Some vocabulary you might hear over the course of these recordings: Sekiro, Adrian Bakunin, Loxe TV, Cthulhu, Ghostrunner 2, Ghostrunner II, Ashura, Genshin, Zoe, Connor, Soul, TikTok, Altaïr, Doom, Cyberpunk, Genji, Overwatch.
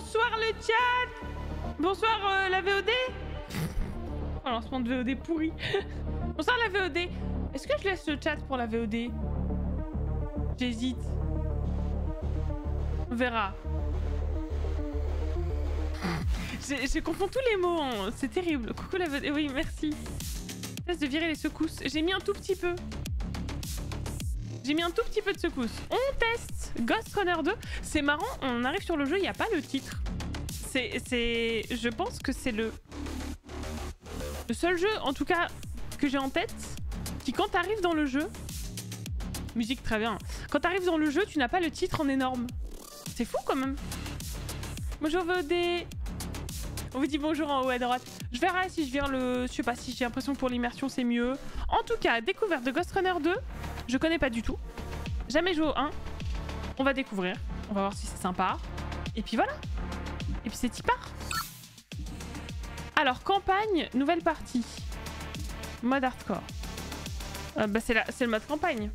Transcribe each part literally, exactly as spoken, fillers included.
Bonsoir le chat. Bonsoir euh, la V O D. Oh, lancement de V O D pourri. Bonsoir la V O D. Est-ce que je laisse le chat pour la V O D? J'hésite. On verra. Je, je confonds tous les mots, hein. C'est terrible. Coucou la V O D. Oui, merci. Cesse de virer les secousses. J'ai mis un tout petit peu. J'ai mis un tout petit peu de secousse. On teste Ghostrunner deux. C'est marrant, on arrive sur le jeu, il n'y a pas le titre. C'est... c'est... Je pense que c'est le... le seul jeu, en tout cas, que j'ai en tête, qui quand t'arrives dans le jeu... Musique très bien. Quand t'arrives dans le jeu, tu n'as pas le titre en énorme. C'est fou quand même. Bonjour V O D. On vous dit bonjour en haut à droite. Je verrai si je viens le... Je sais pas si j'ai l'impression que pour l'immersion c'est mieux. En tout cas, découverte de Ghostrunner deux. Je connais pas du tout. Jamais joué au un. On va découvrir. On va voir si c'est sympa. Et puis voilà. Et puis c'est t'y part. Alors, campagne, nouvelle partie. Mode hardcore. Euh, bah c'est le mode campagne.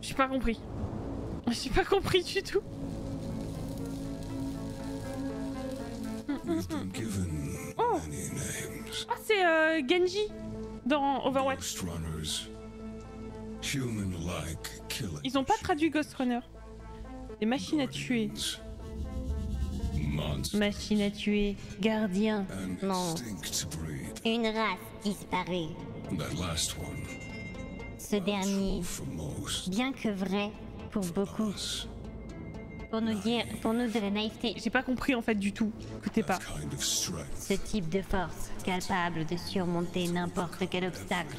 J'ai pas compris. J'ai pas compris du tout. Oh, oh c'est euh, Genji dans Overwatch. Ils ont pas traduit Ghostrunner. Des machines à tuer. Machines à tuer, gardiens, monstres. Une race disparue. Ce dernier, bien que vrai pour beaucoup. Pour nous dire, pour nous de la naïveté. J'ai pas compris en fait du tout. Écoutez pas. Ce type de force, capable de surmonter n'importe quel obstacle.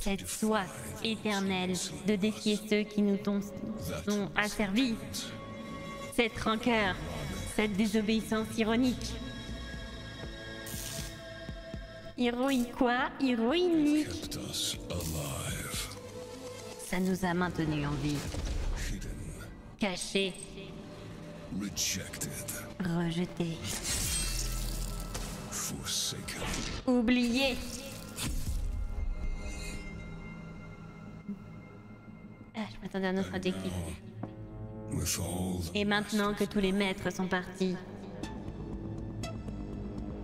Cette soif éternelle de défier ceux qui nous ont asservis. Cette rancœur, cette désobéissance ironique. Héroïquois, héroïnique. Ça nous a maintenu en vie. Caché. Rejeté. Oublié. Ah, je m'attendais à un autre adjectif. Et maintenant que tous les maîtres sont partis,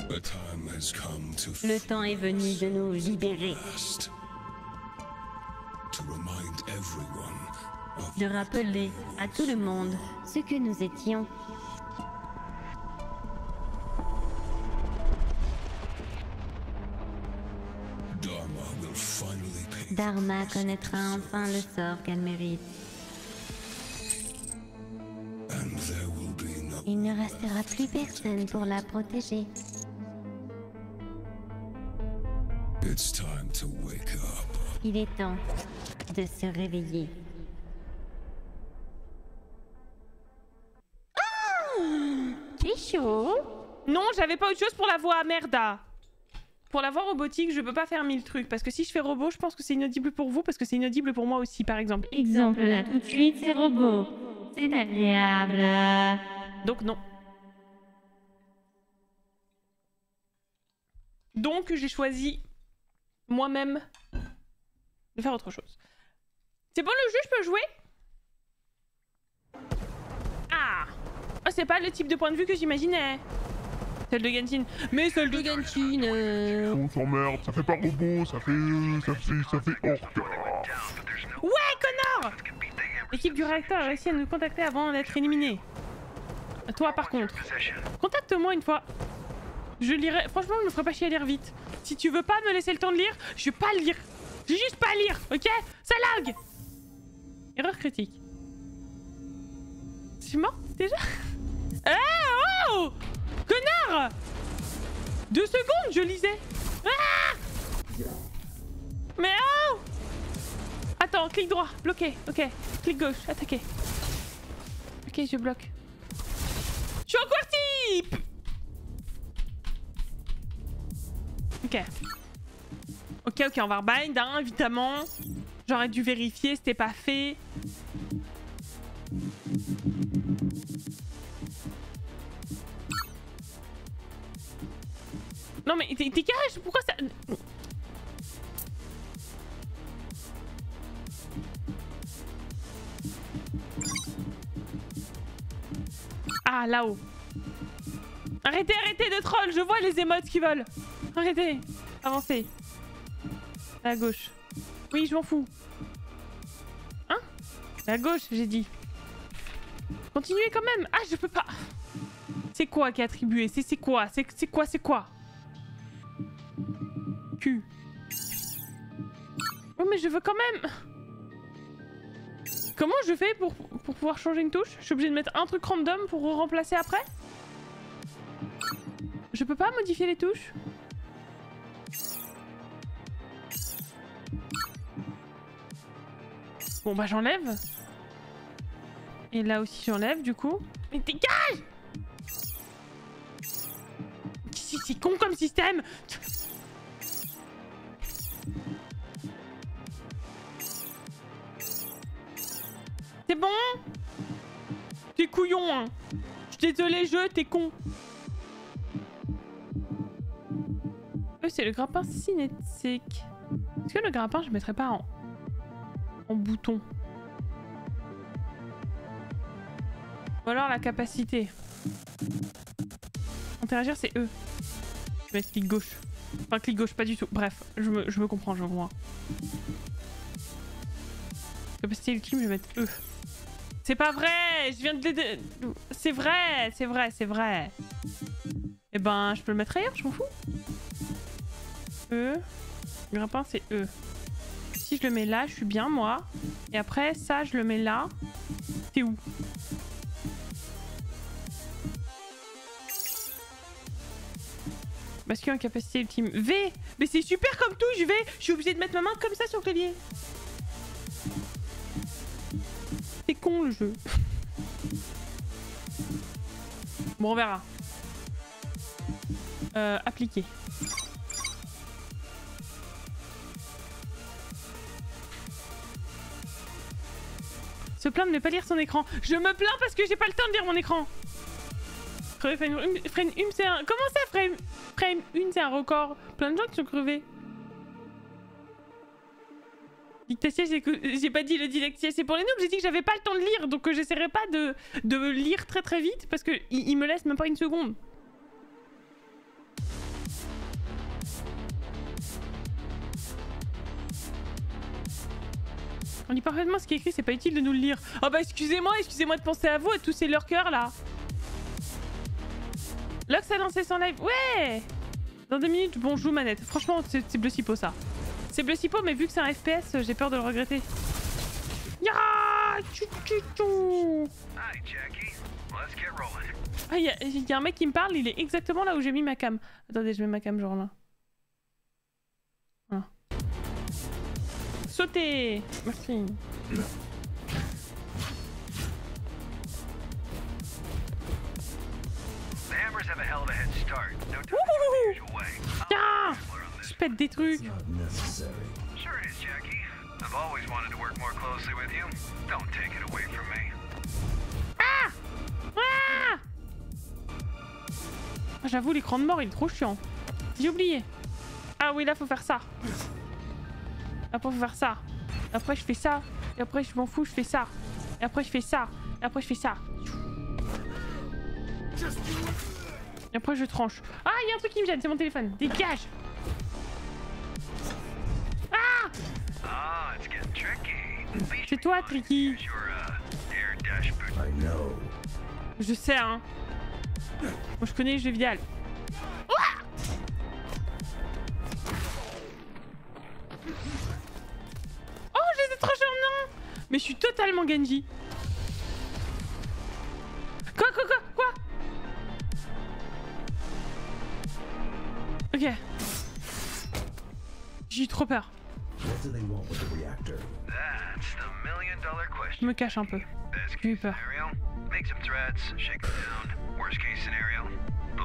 le temps est venu de nous libérer. De rappeler à tout le monde ce que nous étions. Dharma connaîtra enfin le sort qu'elle mérite. Il ne restera plus personne pour la protéger. Il est temps de se réveiller. C'est chaud. Non, j'avais pas autre chose pour la voix, merda. Pour la voix robotique, je peux pas faire mille trucs. Parce que si je fais robot, je pense que c'est inaudible pour vous, parce que c'est inaudible pour moi aussi, par exemple. Exemple, là, tout de suite, c'est robot. C'est agréable. Donc, non. Donc, j'ai choisi moi-même de faire autre chose. C'est bon le jeu, je peux jouer? Ah oh, c'est pas le type de point de vue que j'imaginais. Celle de Genshin. Mais celle de Genshin euh... On s'emmerde, ça fait pas robot, ça fait... Euh, ça fait... ça fait orc. Ouais, Connor. L'équipe du réacteur a réussi à nous contacter avant d'être éliminée. Toi par contre, contacte-moi une fois. Je lirai... Franchement, je me ferai pas chier à lire vite. Si tu veux pas me laisser le temps de lire, je vais pas lire. J'ai juste pas à lire, ok? Ça lag! Erreur critique. Je suis mort déjà? Eh oh! Connard! Deux secondes, je lisais! Ah! Mais oh! Attends, clic droit, bloqué, ok. Clic gauche, attaqué. Ok, je bloque. Je suis en quartier! Ok. Ok, ok, on va rebind, hein, évidemment. J'aurais dû vérifier, c'était pas fait. Non mais dégage, pourquoi ça... Ah, là-haut. Arrêtez, arrêtez de troll, je vois les émotes qui volent. Arrêtez, avancez. À gauche. Oui, je m'en fous. Hein? À gauche, j'ai dit. Continuez quand même. Ah, je peux pas. C'est quoi qui est attribué? C'est quoi? C'est quoi? C'est quoi? Q. Oh, mais je veux quand même. Comment je fais pour, pour pouvoir changer une touche? Je suis obligée de mettre un truc random pour remplacer après? Je peux pas modifier les touches? Bon bah j'enlève. Et là aussi j'enlève du coup. Mais dégage! C'est con comme système! C'est bon? T'es couillon hein! Je suis désolée jeu, t'es con! Eux c'est le grappin cinétique. Est-ce que le grappin je mettrais pas en... en bouton. Ou alors la capacité. Interagir c'est E. Je vais mettre clic gauche. Enfin clic gauche, pas du tout. Bref, je me, je me comprends, je comprends. Capacité ultime, je vais mettre E. C'est pas vrai! Je viens de l'aider. C'est vrai, c'est vrai, c'est vrai. Eh ben, je peux le mettre ailleurs, je m'en fous. E. Grappin c'est E. Si je le mets là, je suis bien moi. Et après ça, je le mets là. T'es où? Bascule en capacité ultime. V. Mais c'est super comme tout, je vais. Je suis obligée de mettre ma main comme ça sur le clavier. C'est con le jeu. Bon, on verra. Euh, appliquer. Se plaindre de ne pas lire son écran. Je me plains parce que j'ai pas le temps de lire mon écran. Frame un, c'est un... Comment ça, frame, frame un, c'est un record? Plein de gens qui sont crevés. Dictatia, j'ai pas dit le didactia, c'est pour les noobs. J'ai dit que j'avais pas le temps de lire, donc j'essaierai pas de, de lire très très vite parce que il, il me laisse même pas une seconde. On dit parfaitement ce qui est écrit, c'est pas utile de nous le lire. Ah oh bah excusez-moi, excusez-moi de penser à vous, à tous ces lurkers là. Loxe a lancé son live, ouais. Dans deux minutes, bon joue manette. Franchement, c'est bleu cipo ça. C'est bleu cipo, mais vu que c'est un F P S, j'ai peur de le regretter. Ah, il y, y a un mec qui me parle, il est exactement là où j'ai mis ma cam. Attendez, je mets ma cam genre là. Voilà. Sauter. Merci. Ah, je pète des trucs. Ah, ah, j'avoue l'écran de mort il est trop chiant. J'ai oublié. Ah oui là faut faire ça. Après, je vais faire ça. Après, je fais ça. Et après, je m'en fous, je fais ça. Et après, je fais ça. Et après, je fais ça. Et après, je tranche. Ah, il y a un truc qui me gêne, c'est mon téléphone. Dégage! Ah! C'est toi, Tricky. Je sais, hein. Moi, je connais les jeux vidéo. Mais je suis totalement Genji. Quoi, quoi, quoi, quoi? Ok. J'ai eu trop peur. Je me cache un peu. J'ai eu peur.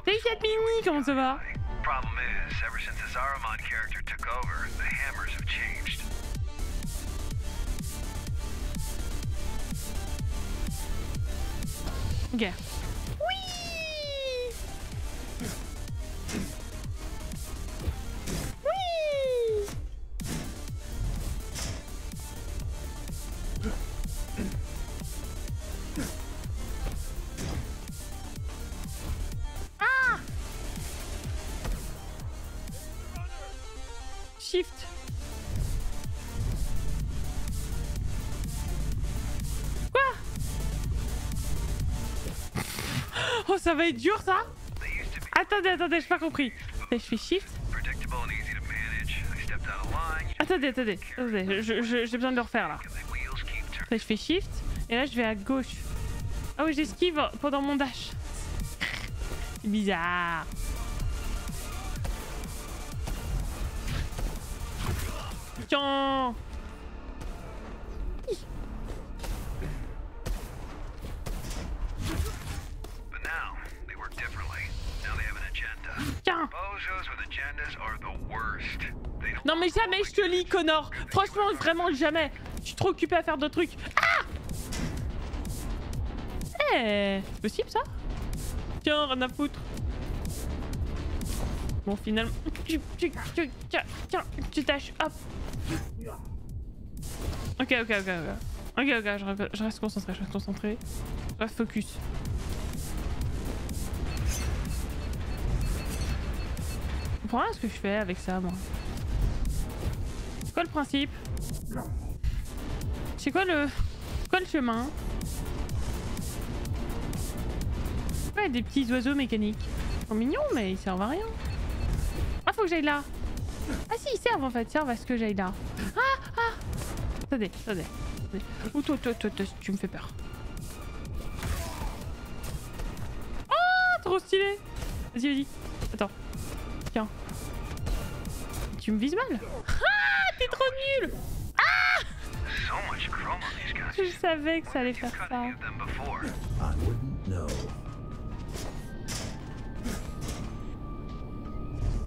Salut Catmini, comment ça va? Okay. Oui. shift. Quoi? Oh, ça va être dur ça. Attendez, attendez, j'ai pas compris. Je fais shift. Attendez, attendez, attendez, j'ai besoin de le refaire là. Là, je fais shift et là je vais à gauche. Ah oui, j'esquive pendant mon dash. C'est bizarre. Tiens. Tiens. Non mais jamais je te lis, Connor. Franchement, vraiment jamais. Je suis trop occupé à faire d'autres trucs. Ah! Eh, hey, c'est possible ça? Tiens, rien à foutre. Bon, finalement. Tiens, tiens, tu tâches, hop. Ok, ok, ok, ok. Ok, ok, je reste concentré, je reste concentré. Je reste focus. Je comprends rien à ce que je fais avec ça, moi. C'est quoi le principe? C'est quoi le... C'est quoi le chemin? Ouais, des petits oiseaux mécaniques. Ils sont mignons, mais ils servent à rien. Ah, faut que j'aille là. Ah si, ils servent en fait, ils servent à ce que j'aille là. Ah, ah. Attendez, attendez. Ou toi, toi, toi, toi, tu me fais peur. Oh, trop stylé. Vas-y, vas-y. Attends. Tiens. Tu me vises mal. Ah, t'es trop nul. Je savais que ça allait faire ça.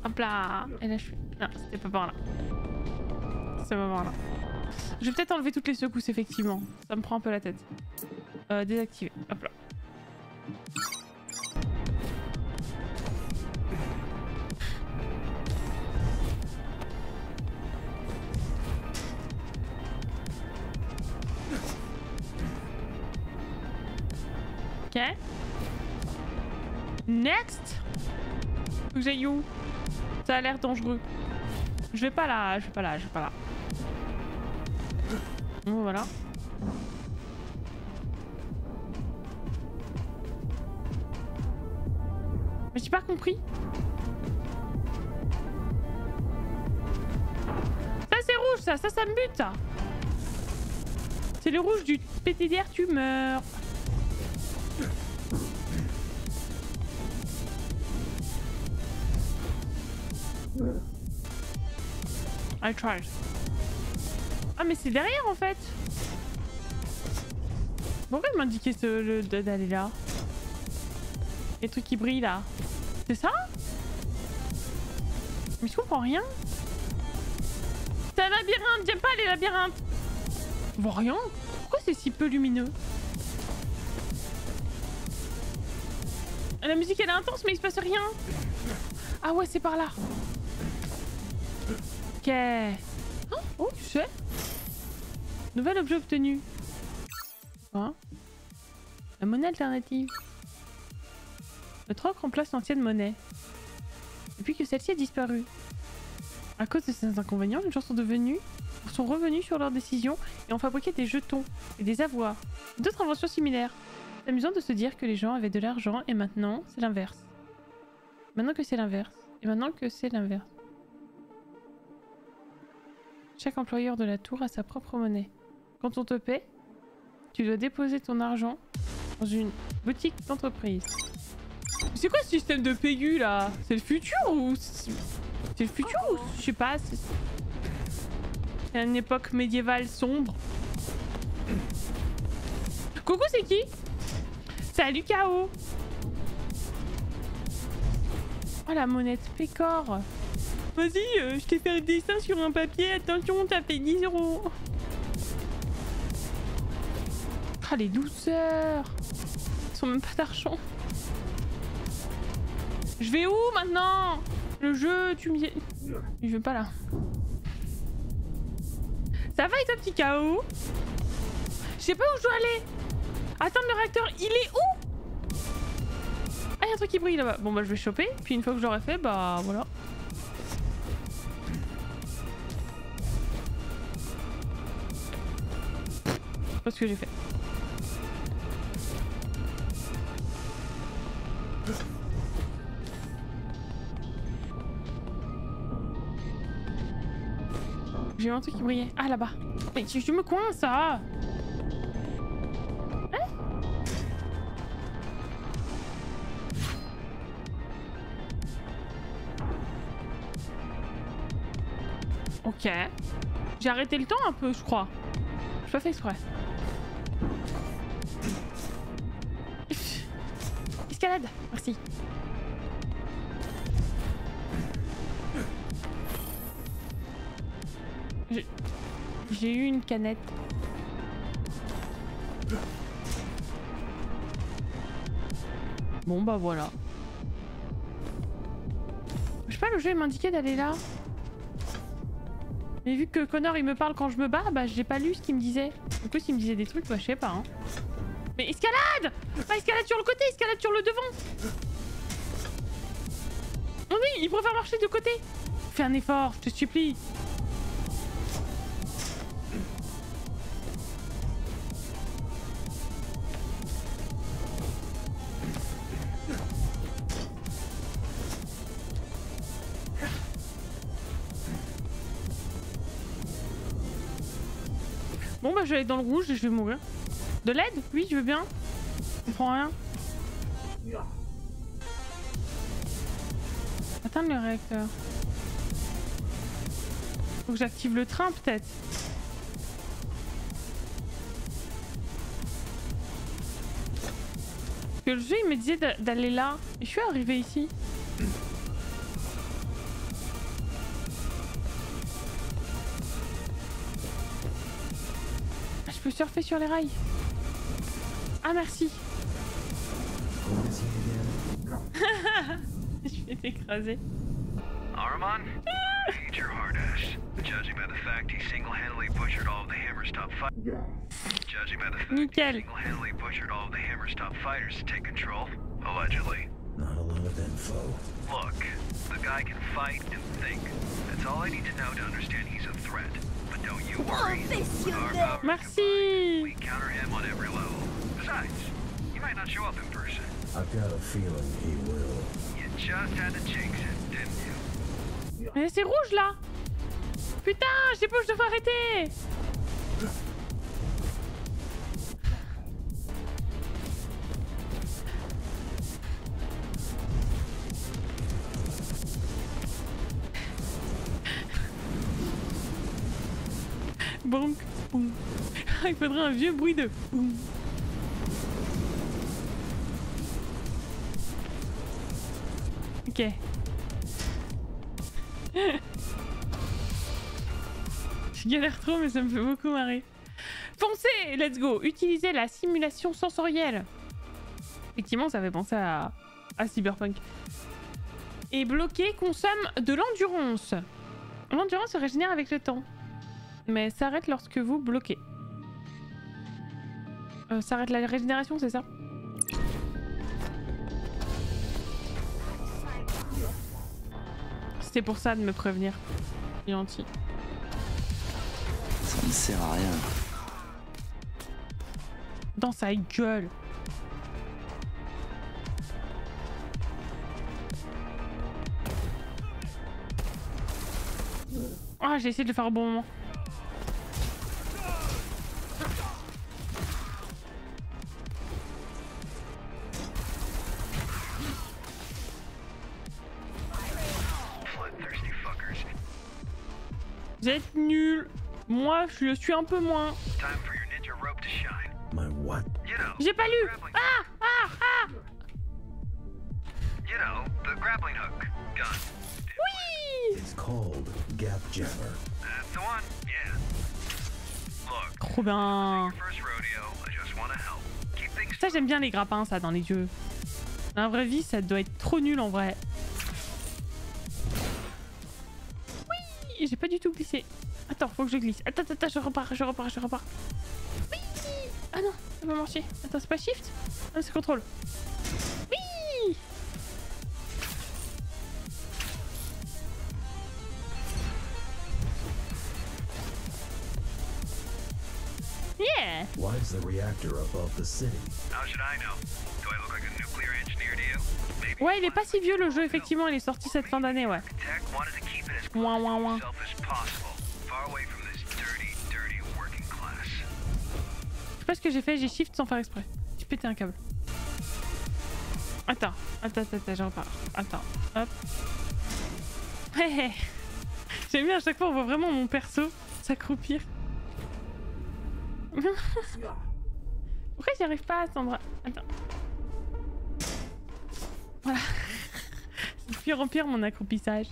Hop là. Et là je suis... Non, c'était pas par là. C'est pas par là. Je vais peut-être enlever toutes les secousses, effectivement. Ça me prend un peu la tête. Euh, désactiver. Hop là. Ok. Next. Faut que j'aille où? Ça a l'air dangereux. Je vais pas là, je vais pas là, je vais pas là. Bon, voilà. Mais j'ai pas compris. Ça c'est rouge ça, ça ça me bute ça. C'est le rouge du P T D R, tu meurs. I tried. Ah mais c'est derrière en fait. Pourquoi il m'indiquait ce d'aller là? Les trucs qui brillent là. C'est ça? Mais je comprends rien. C'est un labyrinthe, j'aime pas les labyrinthes. Bon rien. Pourquoi c'est si peu lumineux? La musique elle est intense mais il se passe rien. Ah ouais, c'est par là. Ok. Oh, oh, tu sais. Nouvel objet obtenu. Hein? La monnaie alternative. Notre troc remplace l'ancienne monnaie. Depuis que celle-ci a disparu. À cause de ces inconvénients, les gens sont devenus, sont revenus sur leurs décisions et ont fabriqué des jetons et des avoirs. D'autres inventions similaires. C'est amusant de se dire que les gens avaient de l'argent et maintenant c'est l'inverse. Maintenant que c'est l'inverse. Et maintenant que c'est l'inverse. Chaque employeur de la tour a sa propre monnaie. Quand on te paie, tu dois déposer ton argent dans une boutique d'entreprise. C'est quoi ce système de P G U là? C'est le futur ou... C'est le futur ou... Je sais pas. C'est une époque médiévale sombre. Coucou, c'est qui? Salut K O. Oh la monnaie pécore. Vas-y, euh, je t'ai fait un dessin sur un papier. Attention, t'as fait dix euros. Ah, les douceurs. Ils sont même pas d'argent. Je vais où maintenant? Le jeu, tu me dis... Je veux pas là. Ça va et toi, petit K O? Je sais pas où je dois aller. Attends, le réacteur, il est où? Ah, il y a un truc qui brille là-bas. Bon, bah, je vais choper. Puis une fois que j'aurai fait, bah, voilà. pas ce que j'ai fait. J'ai eu un truc qui brillait. Ah, là-bas. Mais tu, tu me coins, ça. Ok. J'ai arrêté le temps un peu, je crois. J'ai pas fait exprès. Escalade. Merci. J'ai eu une canette. Bon bah voilà. Je sais pas, le jeu m'indiquait d'aller là. Mais vu que Connor il me parle quand je me bats, bah j'ai pas lu ce qu'il me disait. Du coup s'il me disait des trucs, bah je sais pas hein. Mais escalade! Pas escalade sur le côté, escalade sur le devant! Oh oui, il préfère marcher de côté! Fais un effort, je te supplie! Bon bah je vais être dans le rouge et je vais mourir. De l'aide? Oui, je veux bien. On prend rien. Atteindre le réacteur. Faut que j'active le train peut-être. Parce que le jeu il me disait d'aller là. Et je suis arrivée ici. Surfer sur les rails. Ah merci. Je vais t'écraser. Armand, eat your hard ass. Judging by the fact he single-handedly butchered all of the Hammer's top fighters. Judging by the fact he single-handedly butchered all of the Hammer's top fighters to take control, allegedly. Not a lot of info. Look, the guy can fight and think. That's all I need to know to understand he's a threat. Merci. Mais c'est rouge là. Putain, je sais pas où je devrais arrêter. Bonk, boum. Il faudrait un vieux bruit de boum. Ok. Je galère trop mais ça me fait beaucoup marrer. Foncez, let's go. Utilisez la simulation sensorielle. Effectivement, ça fait penser à, à Cyberpunk. Et bloquer consomme de l'endurance. L'endurance se régénère avec le temps. Mais s'arrête lorsque vous bloquez. Euh, s'arrête la régénération, c'est ça? C'était pour ça de me prévenir. Il est gentil. Ça ne sert à rien. Dans sa gueule. Ah, j'ai essayé de le faire au bon moment. Vous êtes nuls. Moi, je suis un peu moins. J'ai pas lu. Ah, ah, ah. Oui. Trop bien. Ça, j'aime bien les grappins, ça, dans les jeux. Dans la vraie vie, ça doit être trop nul en vrai. J'ai pas du tout glissé. Attends, faut que je glisse. Attends, attends, je repars, je repars, je repars. Oui. Ah non, ça va marcher. Attends, c'est pas shift? Non, c'est contrôle. Oui. Yeah. Why is the reactor above the city? How should I know? Do I look like a nuclear engineer to you? Maybe. Ouais, il est pas si vieux le jeu, effectivement, il est sorti cette fin d'année, ouais. Ouin, ouin, ouin. Je sais pas ce que j'ai fait, j'ai shift sans faire exprès. J'ai pété un câble. Attends, attends, attends, j'en parle. Attends, hop. Hey. J'aime bien, à chaque fois on voit vraiment mon perso s'accroupir. Pourquoi j'y arrive pas à Sandra? Attends. Voilà. C'est de pire en pire mon accroupissage.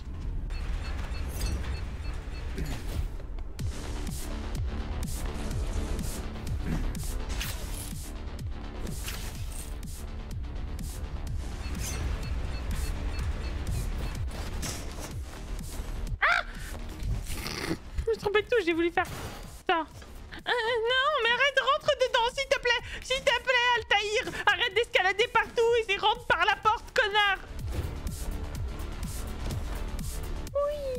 Ah! Je me trompais de tout, j'ai voulu faire ça. Euh, non, mais arrête, rentre dedans, s'il te plaît. S'il te plaît, Altaïr. Arrête d'escalader partout et rentre par la porte, connard. Oui.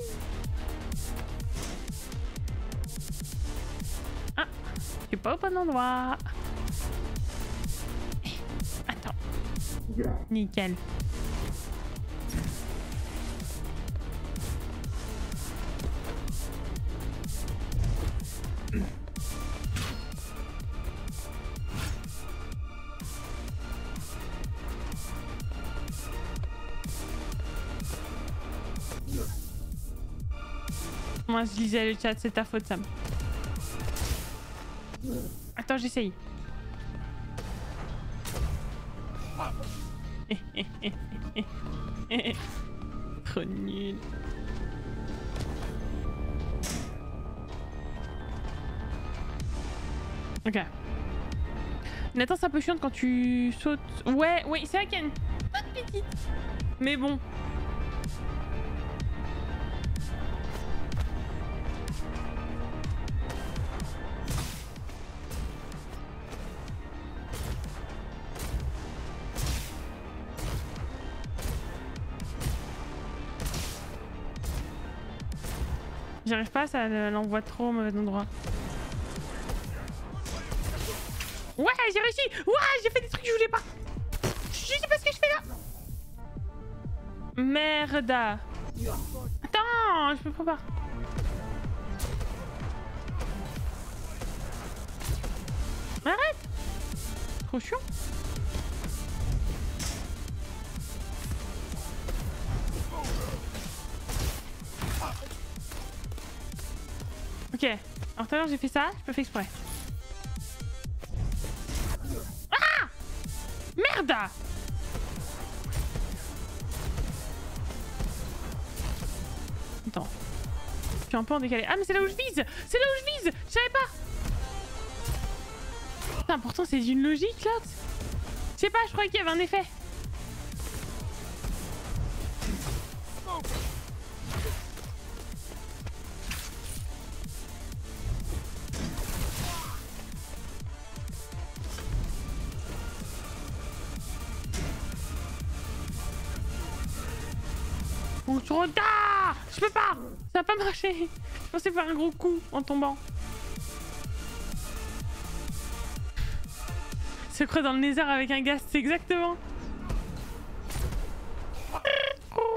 Ah, je suis pas au bon endroit. Eh, attends. Nickel. Moi je lisais le chat, c'est ta faute Sam. Attends, j'essaye. Trop nul. Ok. Nathan, c'est un peu chiant quand tu sautes. Ouais, oui, c'est vrai qu'il y a une toute petite. Mais bon. J'y arrive pas, ça l'envoie trop au mauvais endroit. Ouais, j'ai réussi! Ouais, j'ai fait des trucs que je voulais pas! Je sais pas ce que je fais là! Merde! Attends, je me prépare. Arrête! Trop chiant! Ok, alors tout à l'heure j'ai fait ça, je peux faire exprès. Ah! Merde! Attends. Je suis un peu en décalé. Ah mais c'est là où je vise! C'est là où je vise! Je savais pas! Putain, pourtant c'est une logique là! Je sais pas, je croyais qu'il y avait un effet. Trop tard! Je peux pas! Ça a pas marché! Je pensais faire un gros coup en tombant. Se croire dans le Nether avec un ghast, c'est exactement. Ah! Ah!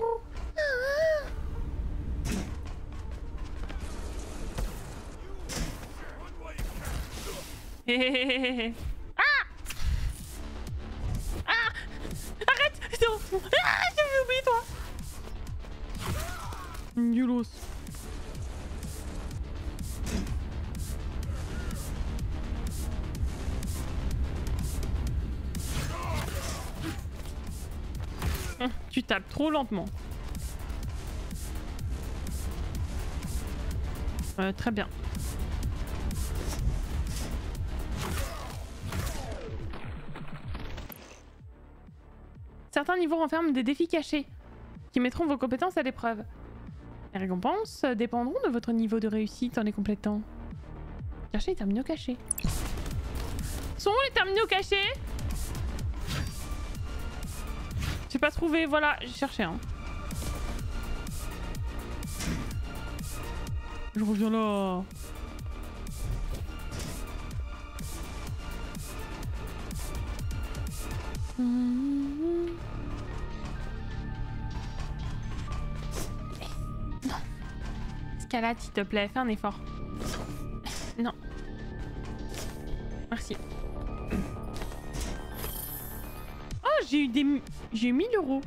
Arrête! Ah! J'avais oublié toi! Nulos. Hum, tu tapes trop lentement. Euh, très bien. Certains niveaux renferment des défis cachés qui mettront vos compétences à l'épreuve. Les récompenses dépendront de votre niveau de réussite en les complétant. Cherchez les terminaux cachés. Sont où les terminaux cachés? J'ai pas trouvé, voilà, j'ai cherché un. Hein. Je reviens là. Scalade, s'il te plaît, fais un effort. Non. Merci. Oh, j'ai eu des... J'ai eu mille euros.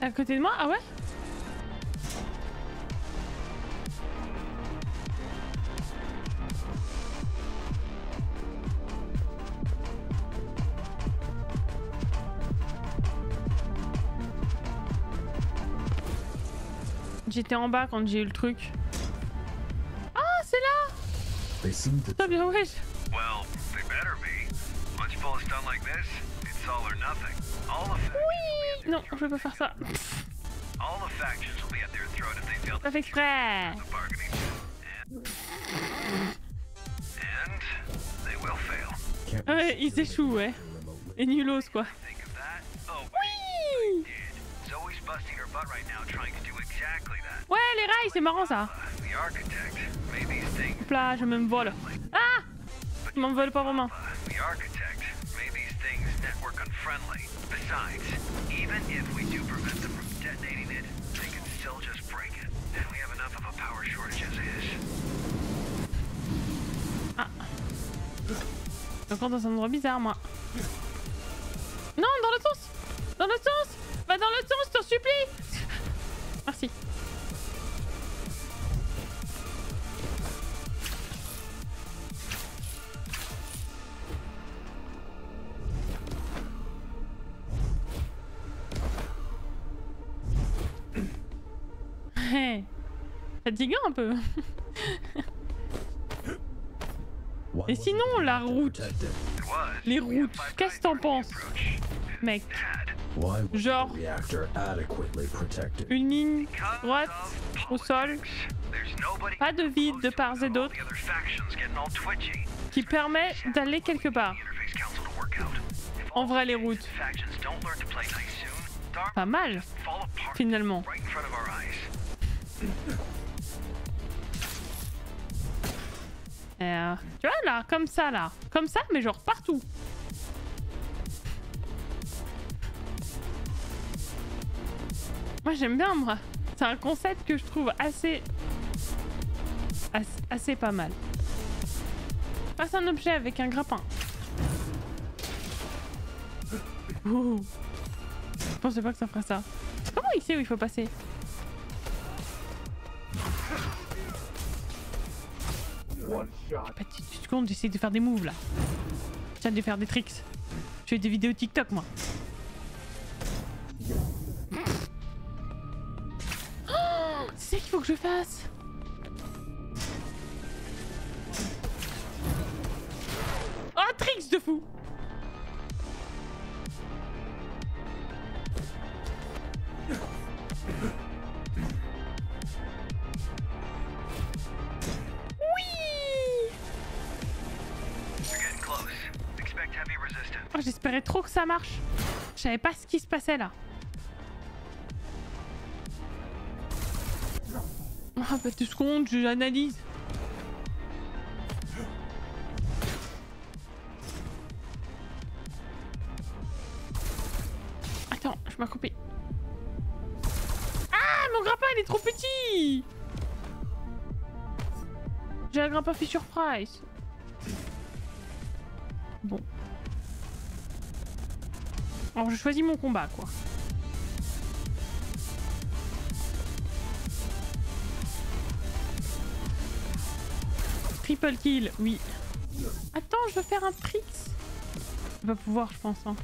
À côté de moi? Ah ouais? J'étais en bas quand j'ai eu le truc. Ah, c'est là! Putain, bien wesh! Oui! Non, je peux pas faire ça. Ça fait exprès. Ouais, ils échouent, ouais. Et nulos, quoi. Oui! Ouais, les rails, c'est marrant, ça. Hop là, je m'envole. Ah! Je m'envole pas vraiment. Ah. Encore dans un endroit bizarre, moi. Non, dans l'autre sens. Dans l'autre sens. Va dans l'autre sens, je t'en supplie. Merci. Fatigant un peu. Et sinon, la route. Les routes, qu'est-ce que t'en penses, mec? Genre, une ligne droite au sol, pas de vide de part et d'autre, qui permet d'aller quelque part. En vrai, les routes. Pas mal, finalement. Euh, tu vois là, comme ça là, comme ça mais genre partout. Moi j'aime bien moi, c'est un concept que je trouve assez, assez, assez pas mal. Passe un objet avec un grappin. Ouh. Je pensais pas que ça ferait ça. Comment il sait où il faut passer? Pas de secondes, j'essaie de faire des moves là. J'essaie de faire des tricks. Je fais des vidéos TikTok moi. Oh, c'est ça qu'il faut que je fasse. Oh, tricks de fou. J'espérais trop que ça marche. Je savais pas ce qui se passait là. Ah bah deux secondes, je l'analyse. Attends, je m'ai coupé. Ah, mon grappin il est trop petit. J'ai un grappin Fisher Price. Bon. Alors je choisis mon combat quoi. Triple kill, oui. Attends, je veux faire un trick. Je vais pas pouvoir je pense. Hein.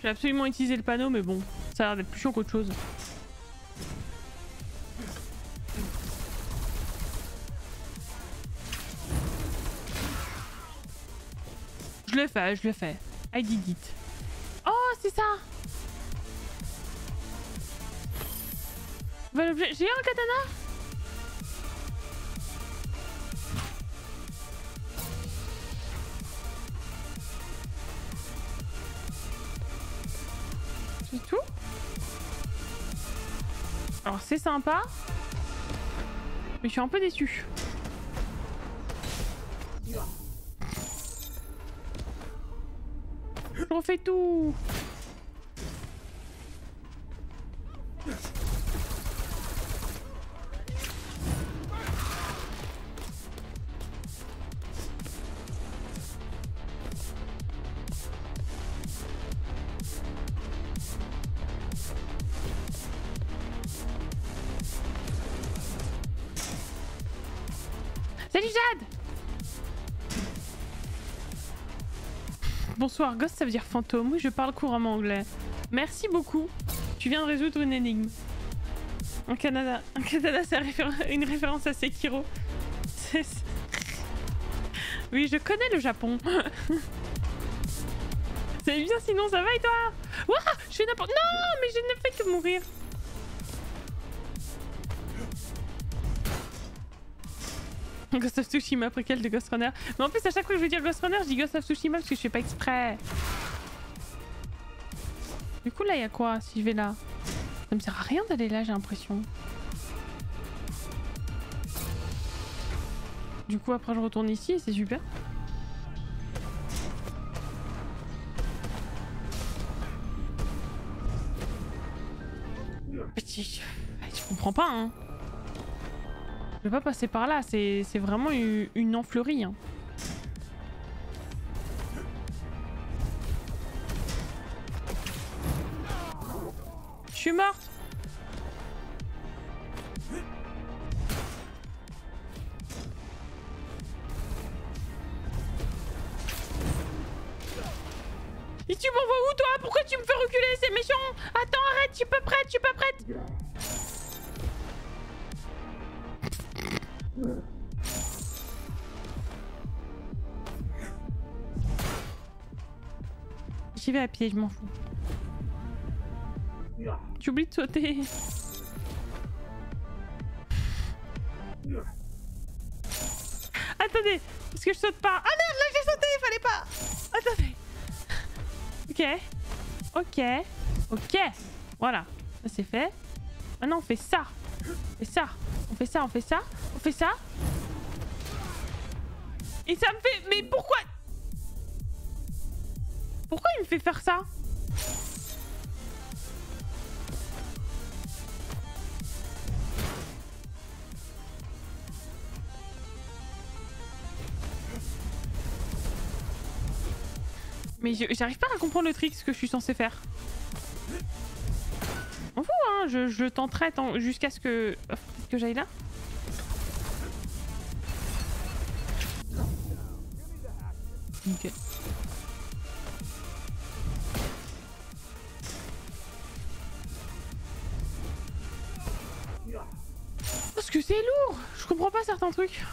J'ai absolument utilisé le panneau mais bon, ça a l'air d'être plus chaud qu'autre chose. Je le fais, je le fais. I did it. Oh, c'est ça. J'ai un katana. C'est tout. Alors c'est sympa, mais je suis un peu déçue. Je refais tout. Bonsoir, ghost ça veut dire fantôme. Oui, je parle couramment anglais. Merci beaucoup. Tu viens de résoudre une énigme. En Canada, en Canada c'est une référence à Sekiro. Oui, je connais le Japon. C'est bien sinon, ça va et toi? Ouah, je fais n'importe... Non, mais je ne fais que mourir. Ghost of Tsushima, préquel de Ghostrunner. Mais en plus, à chaque fois que je veux dire Ghostrunner, je dis Ghost of Tsushima parce que je fais pas exprès. Du coup, là, il y a quoi si je vais là? Ça me sert à rien d'aller là, j'ai l'impression. Du coup, après, je retourne ici et c'est super. Petit. Je comprends pas, hein. Je vais pas passer par là, c'est vraiment une, une enfleurie. Hein. Je suis morte. Et tu m'envoies où toi? Pourquoi tu me fais reculer? C'est méchant. Attends, arrête, je suis pas prête, je suis pas prête. J'y vais à pied, je m'en fous. Tu oublies de sauter. Attendez, parce que je saute pas. Ah merde, là j'ai sauté, il fallait pas. Attendez. Ok. Ok. Ok. Voilà, ça c'est fait. Maintenant on fait ça. Et ça. On fait ça, on fait ça, on fait ça. Et ça me fait... Mais pourquoi? Pourquoi il me fait faire ça? Mais j'arrive pas à comprendre le trick, ce que je suis censée faire. On fout, hein, je, je tenterai tant... jusqu'à ce que... que j'aille là. Ok. Parce que c'est lourd. Je comprends pas certains trucs.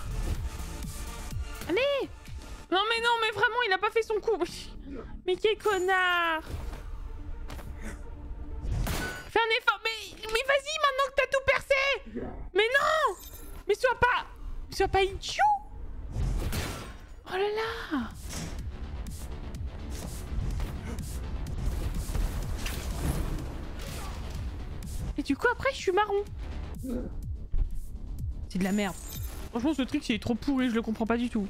Allez. Non mais non mais vraiment il a pas fait son coup. Mais quel connard. Fais un effort. Mais, mais vas-y maintenant que t'as tout percé. Mais non. Mais sois pas... Sois pas idiot. Oh là là. Et du coup après je suis marron. C'est de la merde. Franchement ce truc c'est trop pourri, je le comprends pas du tout.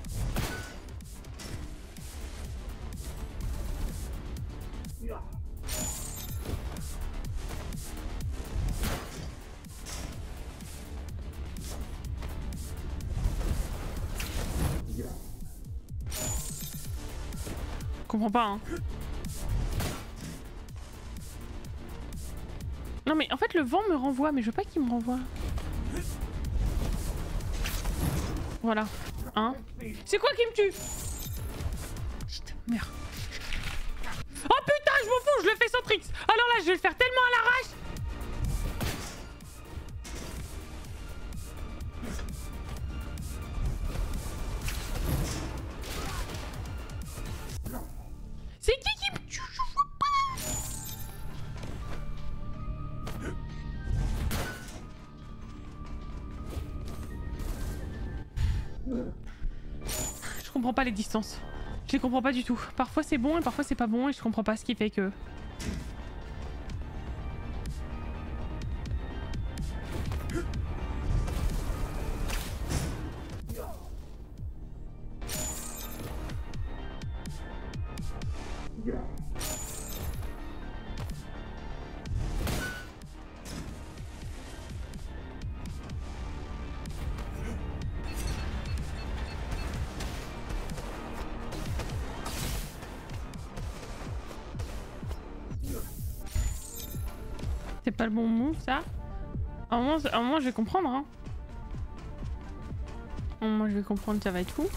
Je comprends pas, hein. Non mais en fait le vent me renvoie, mais je veux pas qu'il me renvoie. Voilà. Hein. C'est quoi qui me tue? Putain, merde. Oh putain, je m'en fous, je le fais sans tricks. Alors là, je vais le faire tellement à l'arrache. comprends pas les distances. Je les comprends pas du tout. Parfois c'est bon et parfois c'est pas bon et je comprends pas ce qui fait que... Pas le bon move, ça. À un moment, à un moment je vais comprendre. Hein. À un moment, je vais comprendre, ça va être fou.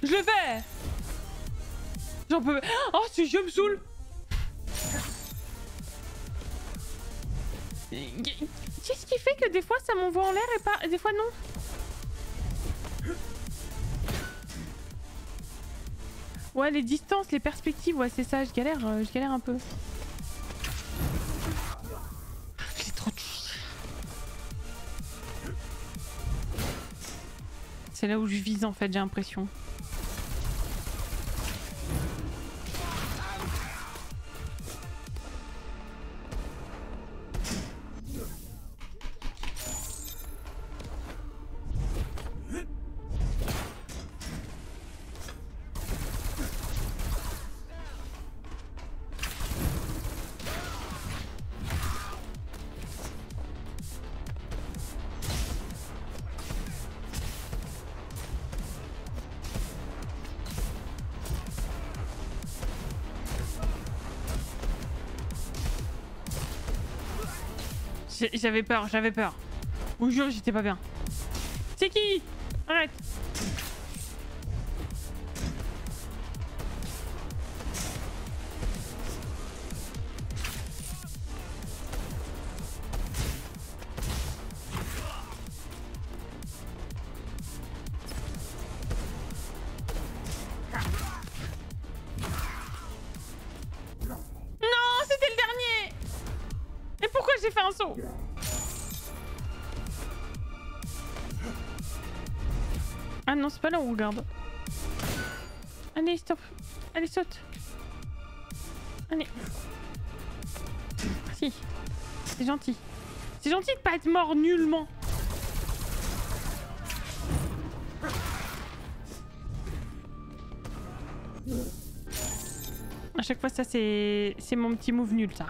Je le fais. J'en peux... Oh, ce jeu me saoule. Qu'est-ce qui fait que des fois ça m'envoie en l'air et pas... des fois non. Ouais, les distances, les perspectives, ouais c'est ça, je galère, je galère un peu. J'ai trop de... C'est là où je vise en fait, j'ai l'impression. J'avais peur, j'avais peur. Bonjour, j'étais pas bien. C'est qui? Arrête. Ah non, c'est pas là où on regarde. Allez, stop. Allez, saute. Allez. Merci. C'est gentil. C'est gentil de pas être mort nullement. À chaque fois, ça c'est c'est mon petit move nul, ça.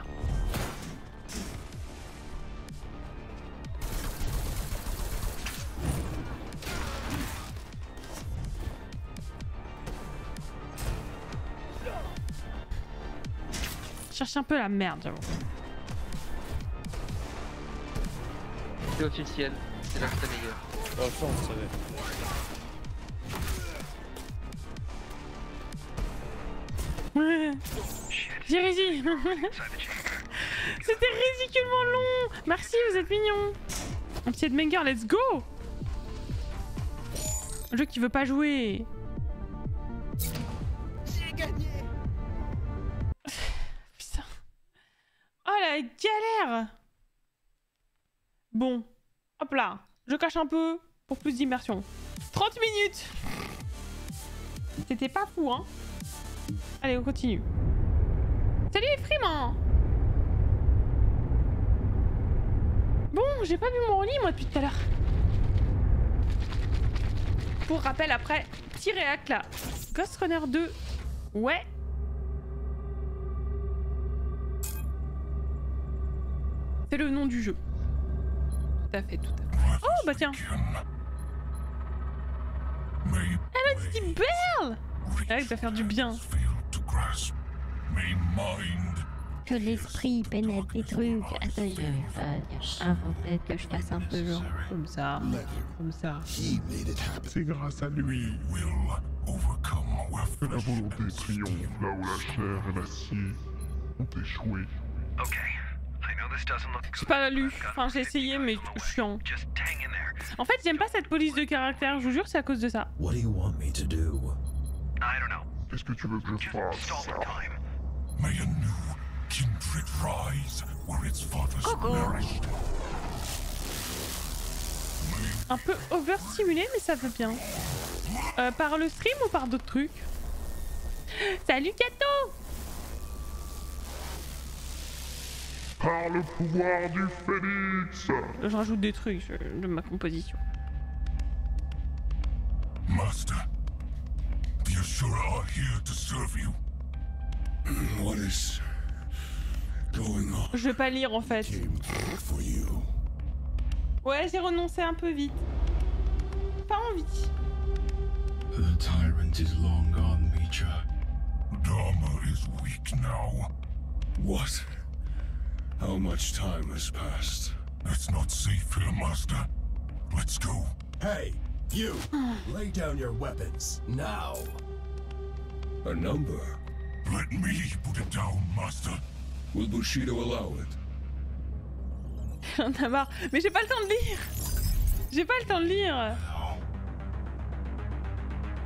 Cherche un peu la merde, j'avoue. C'est au-dessus du ciel, c'est là que c'est meilleur. Oh, ça on le savait. J'ai régi. C'était ridiculement long. Merci, vous êtes mignon. Un petit headbanger, let's go. Un jeu qui veut pas jouer. Galère. Bon, hop là, je cache un peu pour plus d'immersion. trente minutes. C'était pas fou, hein. Allez, on continue. Salut les frimands. Bon, j'ai pas vu mon lit moi depuis tout à l'heure. Pour rappel, après, petit réac là. Ghostrunner deux. Ouais. C'est le nom du jeu. Tout à fait, tout à fait. Oh bah tiens. Elle a dit belle. Elle va faire du bien. que l'esprit pénètre des trucs. Attends, je... Ah, faut peut-être que je fasse un peu genre comme ça. Comme ça. C'est grâce à lui que la volonté triomphe là où la chair et l'acier ont échoué. J'ai pas lu, enfin j'ai essayé mais chiant. En fait j'aime pas cette police de caractère, je vous jure c'est à cause de ça. Qu'est-ce que tu veux que je fasse ça? Coco. Un peu overstimulé mais ça veut bien. Euh, par le stream ou par d'autres trucs? Salut Kato. Par le pouvoir du Phénix. Je rajoute des trucs de ma composition. Master, the Ashura are here to serve you. What is going on? Je vais pas lire en fait. Ouais, j'ai renoncé un peu vite. Pas envie. The tyrant is long gone, Mitra. Dharma is weak now. What? How much time has passed? That's not safe here, Master. Let's go. Hey, you! Lay down your weapons, now. A number? Let me put it down, Master. Will Bushido allow it? J'en ai marre. Mais j'ai pas le temps de lire! J'ai pas le temps de lire!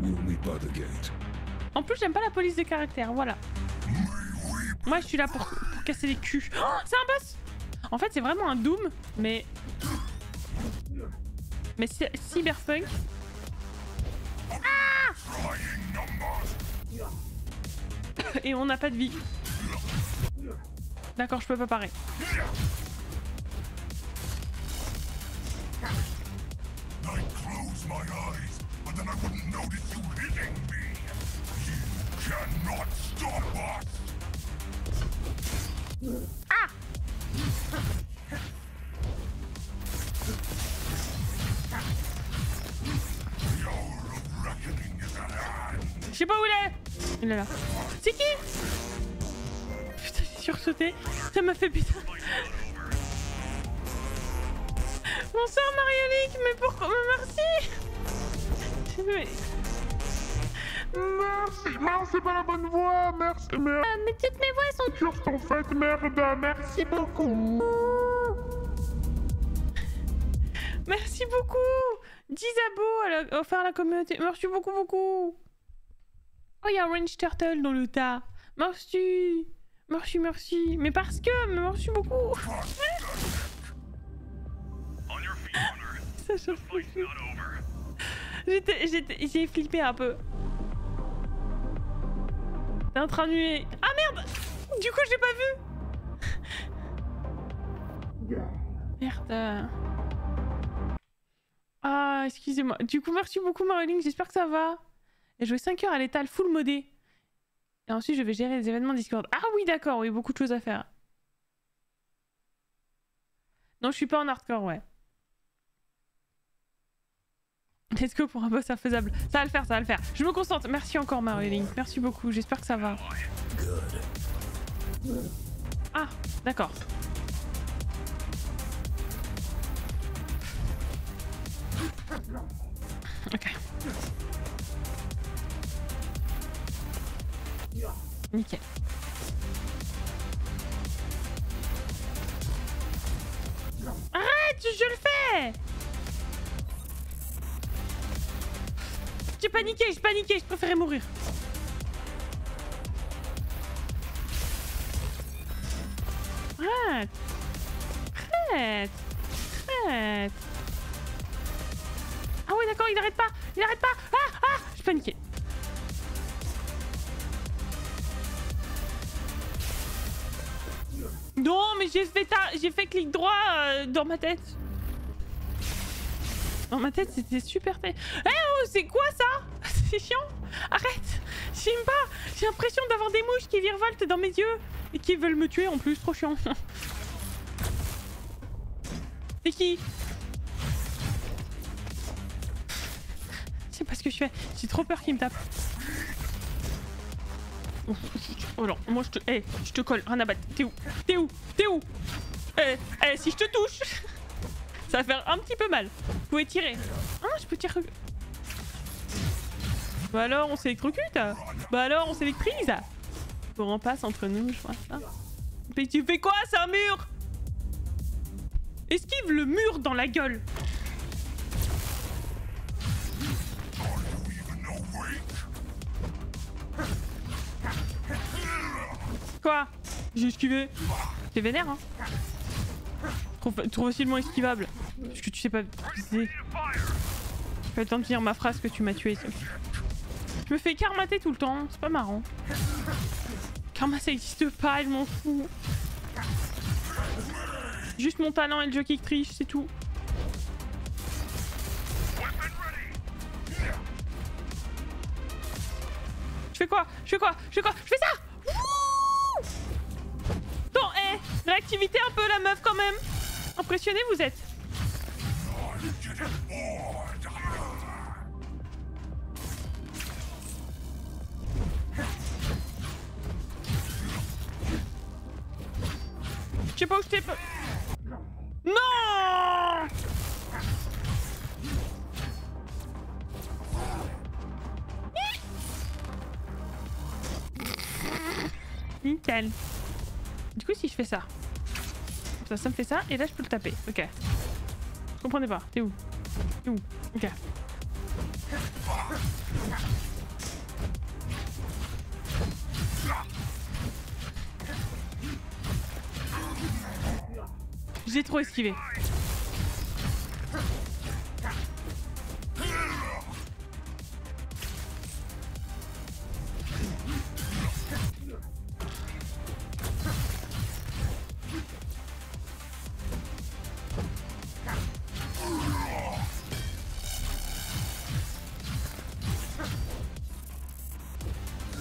We'll meet by the gate. En plus, j'aime pas la police de caractère, voilà. Moi, je suis là pour, pour casser les culs. Oh, c'est un boss! En fait, c'est vraiment un Doom, mais... Mais Cyberpunk... Ah! Et on n'a pas de vie. D'accord, je peux pas parer. Ah! Je sais pas où il est! Il est là. C'est qui? Putain, j'ai sursauté. Ça m'a fait putain. Bonsoir Marionique, mais pourquoi? Mais merci! Merci, non c'est pas la bonne voix, merci, merde. Euh, mais toutes mes voix sont toujours en fait, merde, merci beaucoup. Merci beaucoup. dix abos offerts à la communauté, merci beaucoup, beaucoup. Oh, il y a Orange Turtle dans le tas. Merci, merci, merci. Mais parce que, mais merci beaucoup. Ça chauffe. J'ai flippé un peu. T'es en train de nuer. Ah merde! Du coup, j'ai pas vu! Merde. Ah, excusez-moi. Du coup, merci beaucoup, Marilyn. J'espère que ça va. J'ai joué cinq heures à l'étal, full modé. Et ensuite, je vais gérer les événements Discord. Ah oui, d'accord. Oui, beaucoup de choses à faire. Non, je suis pas en hardcore, ouais. Let's go pour un boss infaisable. Ça va le faire, ça va le faire. Je me concentre. Merci encore, Marilyn. Merci beaucoup. J'espère que ça va. Ah, d'accord. Ok. Nickel. Arrête, je le fais! J'ai paniqué, j'ai paniqué, je préférais mourir. Arrête. Arrête. Arrête. Ah ouais d'accord, il n'arrête pas. Il n'arrête pas. Ah ah, j'ai paniqué. Non mais j'ai fait ta... j'ai fait clic droit euh, dans ma tête. Dans ma tête, c'était super... Eh oh, c'est quoi ça? C'est chiant. Arrête. J'aime pas. J'ai l'impression d'avoir des mouches qui virevoltent dans mes yeux. Et qui veulent me tuer en plus. Trop chiant. C'est qui? Je sais pas ce que je fais. J'ai trop peur qu'il me tape. Oh non, moi je te... Eh, hey, je te colle, rien à battre. T'es où? T'es où? T'es où? Eh, eh, si je te touche, ça va faire un petit peu mal. Vous pouvez tirer. Hein, je peux tirer... Bah alors, on s'électrocute. Bah alors, on s'électrise. Bon, on passe entre nous, je crois. Ah. Mais tu fais quoi? C'est un mur. Esquive le mur dans la gueule. Quoi? J'ai esquivé. T'es vénère, hein? Trop, trop facilement esquivable. Parce que tu sais pas viser. J'ai pas le temps de dire ma phrase que tu m'as tué. Je me fais karmater tout le temps, c'est pas marrant. Karma ça existe pas, elle m'en fout. Juste mon talent et le jeu qui triche, c'est tout. Je fais quoi? Je fais quoi? Je fais quoi? Je fais ça! Bon, hé, hey, réactivité un peu la meuf quand même. Impressionnée vous êtes. Je sais pas où je t'ai... Non! Nickel. Du coup, si je fais ça, ça, ça me fait ça, et là, je peux le taper. Ok. Je comprenais pas. T'es où? T'es où? Ok. J'ai trop esquivé.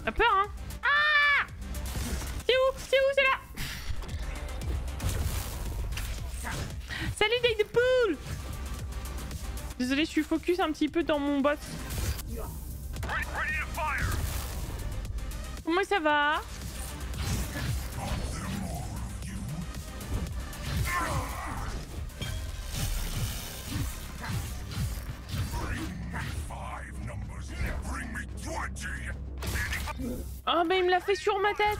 T'as peur, hein? Ah! C'est où? C'est où? C'est là! Salut, Day the Pool! Désolé, je suis focus un petit peu dans mon bot. Comment ça va? Oh mais il me l'a fait sur ma tête.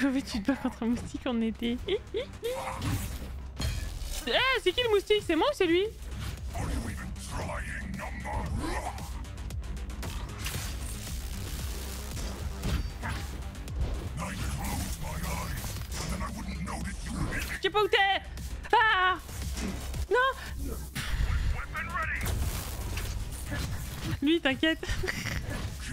Pouvais tu te bats contre un moustique en été? Eh, c'est qui le moustique? C'est moi ou c'est lui? Je sais pas où t'es. Ah non. Lui, t'inquiète. Je peux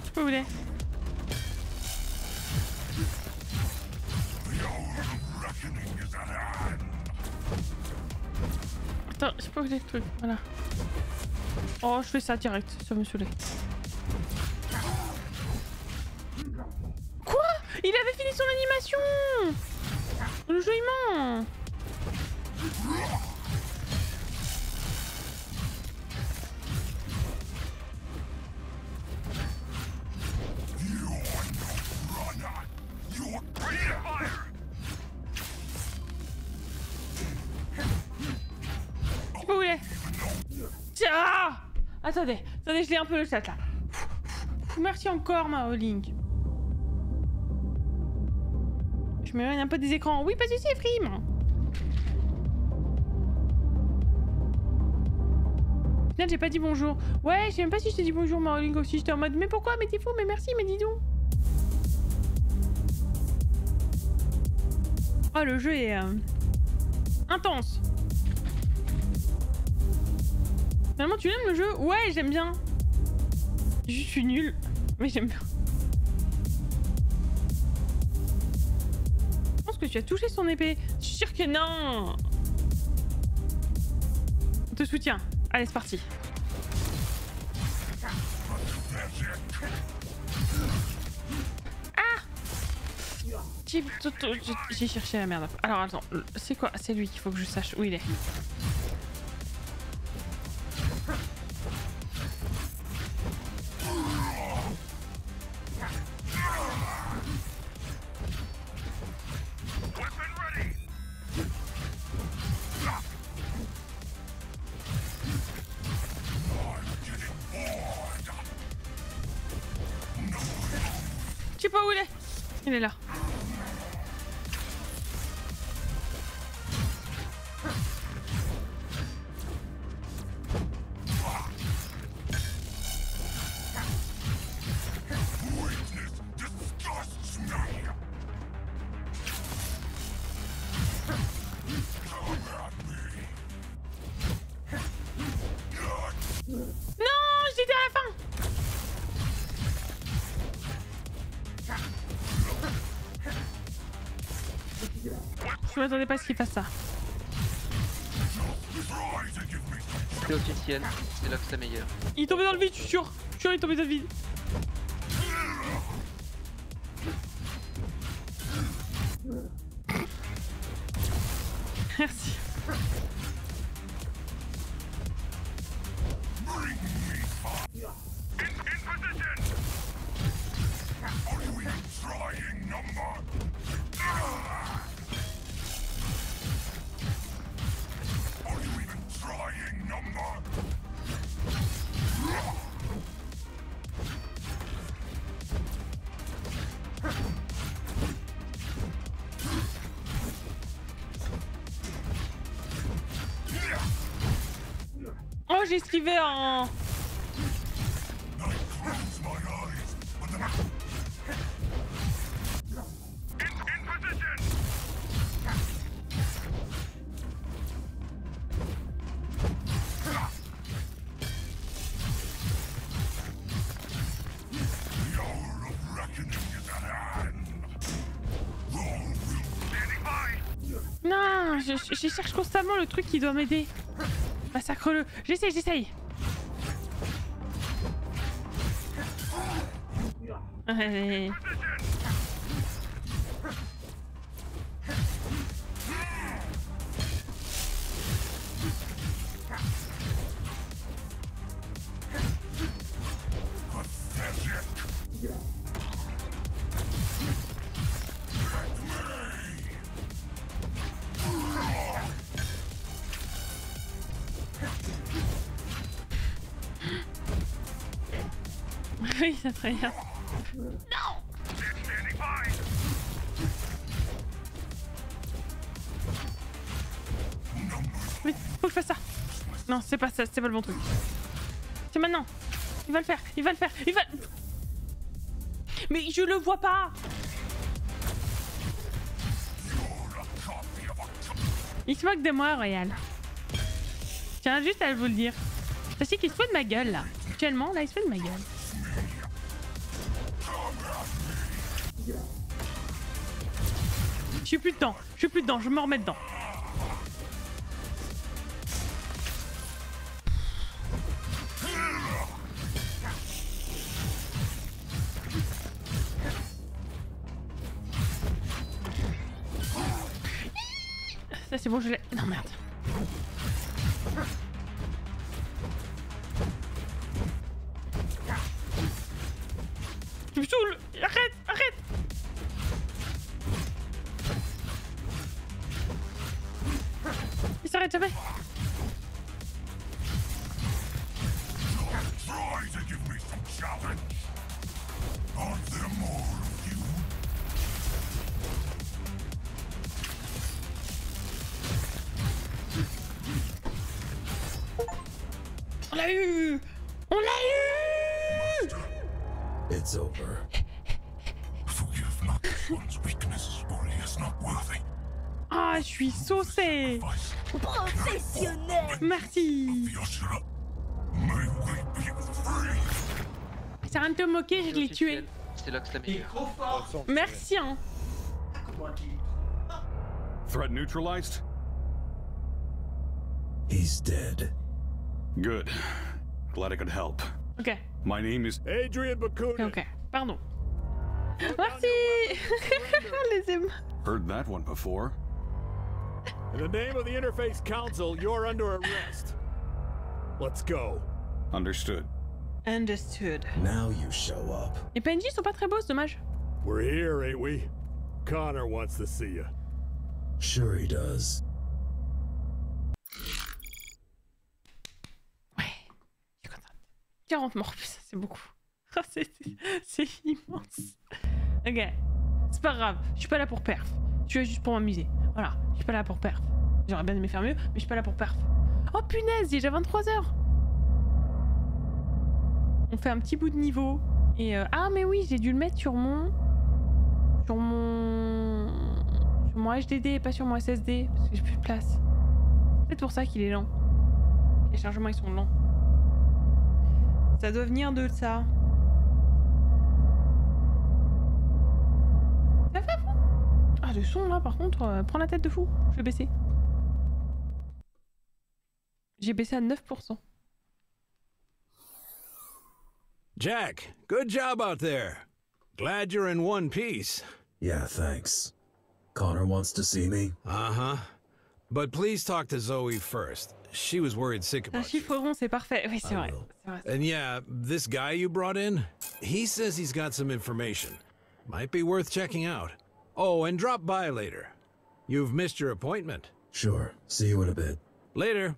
vous laisser. Attends, je peux vous laisser le truc, voilà. Oh, je fais ça direct, ça me saoulait. Quoi? Il avait fini son animation! Le jeu il ment! Attendez, attendez, je l'ai un peu le chat là. Merci encore, Maolink. Je m'éloigne un peu des écrans. Oui, pas du tout, c'est frime. Au final, j'ai pas dit bonjour. Ouais, je sais même pas si je t'ai dit bonjour, Maolink aussi. J'étais en mode, mais pourquoi? Mais t'es fou, mais merci, mais dis donc. Oh, le jeu est euh, intense. Finalement, tu aimes le jeu? Ouais, j'aime bien. Je suis nulle, mais j'aime bien. Je pense que tu as touché son épée. Je suis sûre que non. On te soutient. Allez, c'est parti. Ah, j'ai cherché la merde. Alors attends, c'est quoi? C'est lui qu'il faut que je sache où il est. Il est là. Je m'attendais pas à ce qu'il fasse ça. C'est officiel, c'est Loxe la meilleure. Il est tombé dans le vide, je suis sûr. Je suis sûr, il est tombé dans le vide. Merci. J'ai esquivé en... Non, je, je cherche constamment le truc qui doit m'aider. Massacre-le. J'essaye, j'essaye. Ouais. Oui, ça très bien. Non! Mais faut que je fasse ça! Non, c'est pas ça, c'est pas le bon truc. C'est maintenant! Il va le faire, il va le faire, il va... Mais je le vois pas! Il se moque de moi, Royal. Tiens, juste à vous le dire. Sachez qu'il se fout de ma gueule, là. Actuellement, là, il se fout de ma gueule. Je suis plus dedans, je suis plus dedans, je me remets dedans. Ça c'est bon, je l'ai... Non merde. Tu me saoules, arrête, arrête. Arrête, jamais. On l'a eu. On l'a eu. It's over. Ah, je suis saucée. Professionnel. Merci. Ça rien de te moquer, je l'ai tué. C'est Loxe la meilleure. Merci hein. Threat neutralized. He's dead. Good. Glad I could help. Okay. My name is Adrian Bakunin. Okay. Pardon. Merci. Les émois. Heard that one before. In the name of the Interface Council, you're under arrest. Let's go. Understood. Understood. Now you show up. Les P N J sont pas très beaux, c'est dommage. We're here, ain't we? Connor wants to see you. Sure he does. Ouais, je suis contente. quarante morts, putain, c'est beaucoup. Oh, c'est immense. Ok, c'est pas grave, je suis pas là pour perf. Je suis là juste pour m'amuser. Voilà, je suis pas là pour perf. J'aurais bien aimé faire mieux, mais je suis pas là pour perf. Oh punaise, il est déjà vingt-trois heures. On fait un petit bout de niveau. Et euh... ah mais oui, j'ai dû le mettre sur mon... Sur mon... Sur mon H D D et pas sur mon S S D, parce que j'ai plus de place. C'est peut-être pour ça qu'il est lent. Les chargements ils sont lents. Ça doit venir de ça. Ça fait fou. Ah le son là par contre, euh, prends la tête de fou. Je vais baisser. J'ai baissé à neuf pour cent. Jack, good job out there. Glad you're in one piece. Yeah, thanks. Connor wants to see me. Uh-huh. But please talk to Zoe first. She was worried sick about you. Un chiffre rond, c'est parfait. Oui, c'est vrai. vrai. And yeah, this guy you brought in, he says he's got some information. Might be worth checking out. Oh, and drop by later. You've missed your appointment. Sure. See you in a bit. Later.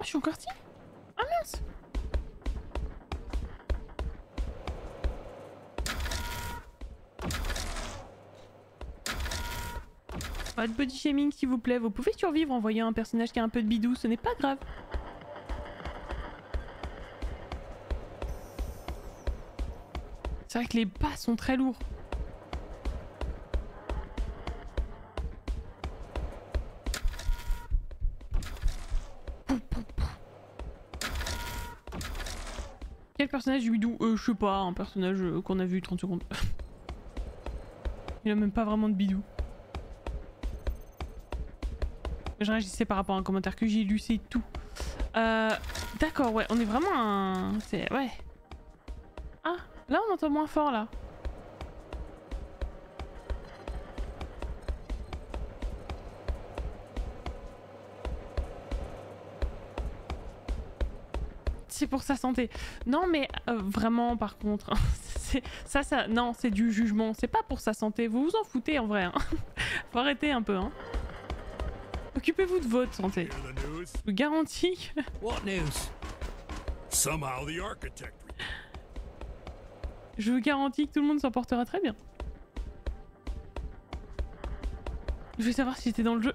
Je suis encore ici. Ah mince. Pas de body shaming s'il vous plaît, vous pouvez survivre en voyant un personnage qui a un peu de bidou, ce n'est pas grave. C'est vrai que les bas sont très lourds. Personnage bidou, euh, je sais pas, un personnage euh, qu'on a vu trente secondes. Il a même pas vraiment de bidou. Je réagissais par rapport à un commentaire que j'ai lu, c'est tout. Euh, D'accord, ouais, on est vraiment un... C'est... Ouais. Ah, là on entend moins fort, là. C'est pour sa santé. Non mais euh, vraiment par contre, hein, c'est, ça ça, non c'est du jugement, c'est pas pour sa santé, vous vous en foutez en vrai. Hein. Faut arrêter un peu. Hein. Occupez-vous de votre santé. Je vous garantis. Je vous garantis que tout le monde s'en portera très bien. Je vais savoir si j'étais dans le jeu.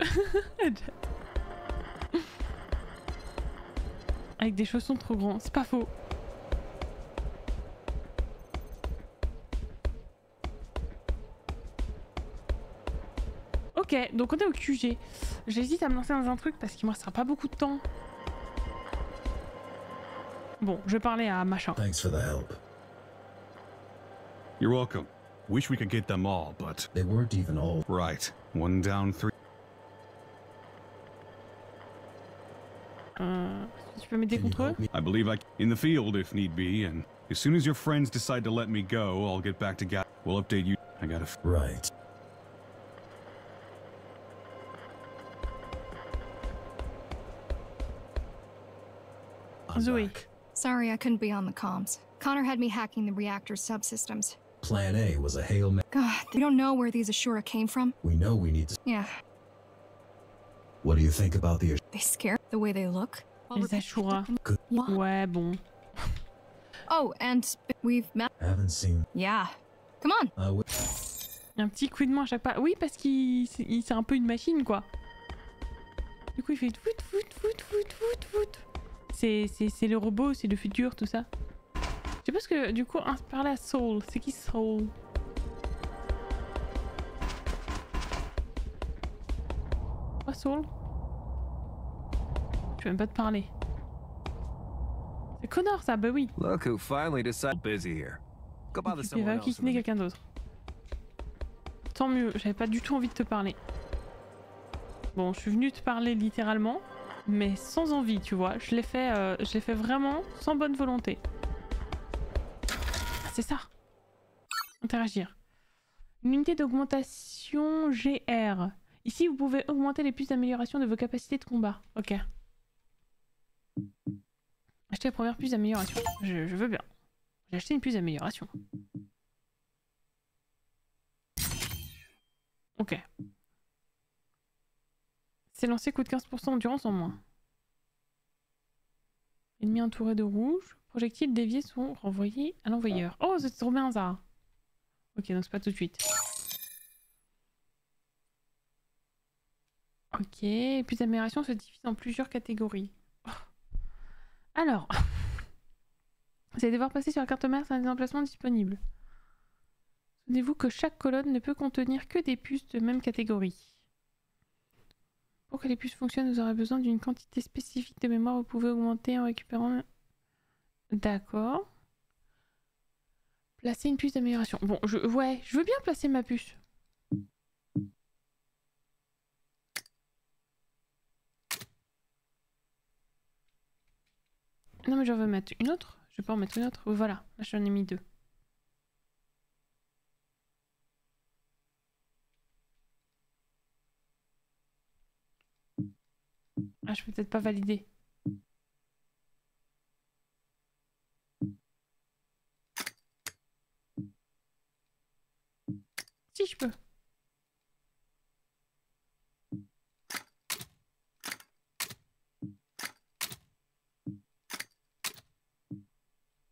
Avec des chaussons trop grands, c'est pas faux. Ok, donc on est au Q G. J'hésite à me lancer dans un truc parce qu'il me restera pas beaucoup de temps. Bon, je vais parler à machin. Thanks for the help. You're welcome. Wish we could get them all, but they weren't even all. Right. One down, three. Euh... Tu peux m'aider contre eux? I believe I can in the field if need be, and as soon as your friends decide to let me go, I'll get back to guy. We'll update you. I gotta right. Zoe. Sorry, I couldn't be on the comms. Connor had me hacking the reactor subsystems. Plan A was a hail ma- God, we don't know where these Ashura came from. We know we need to- Yeah. What do you think about the Ashura? They scare the way they look. Les Ashura. Ouais, bon. Oh, and we've met. Haven't seen. Yeah. Come on. Un petit coup de main à chaque pas. Oui, parce qu'il c'est un peu une machine, quoi. Du coup, il fait vout, vout, vout, vout, vout, vout. C'est c'est le robot, c'est le futur, tout ça. Je sais pas ce que du coup, on parlait à Soul. C'est qui Soul? Oh, Soul. Je peux même pas te parler. C'est Connor, ça, bah oui. Look who finally decided busy here. Go bother someone else. Il va quelqu'un d'autre. Tant mieux, j'avais pas du tout envie de te parler. Bon, je suis venue te parler littéralement, mais sans envie, tu vois. Je l'ai fait, euh, je l'ai fait vraiment sans bonne volonté. C'est ça. Interagir. Une unité d'augmentation G R. Ici, vous pouvez augmenter les puces d'amélioration de vos capacités de combat. Ok. Acheter la première puce d'amélioration. Je, je veux bien. J'ai acheté une puce d'amélioration. Ok. C'est lancé, coûte quinze pour cent endurance en moins. Ennemi entouré de rouge. Projectiles déviés sont renvoyés à l'envoyeur. Oh, c'est trop bien ça! Ok, donc c'est pas tout de suite. Ok, et puis l'amélioration se divise en plusieurs catégories. Oh. Alors, vous allez devoir passer sur la carte mère sur les emplacements disponibles. Souvenez-vous que chaque colonne ne peut contenir que des puces de même catégorie. Pour que les puces fonctionnent, vous aurez besoin d'une quantité spécifique de mémoire. Vous pouvez augmenter en récupérant... D'accord. Placer une puce d'amélioration. Bon, je, ouais, je veux bien placer ma puce. Non mais j'en veux mettre une autre. Je vais pas en mettre une autre. Oh, voilà, j'en ai mis deux. Ah, je peux peut-être pas valider. Si je peux.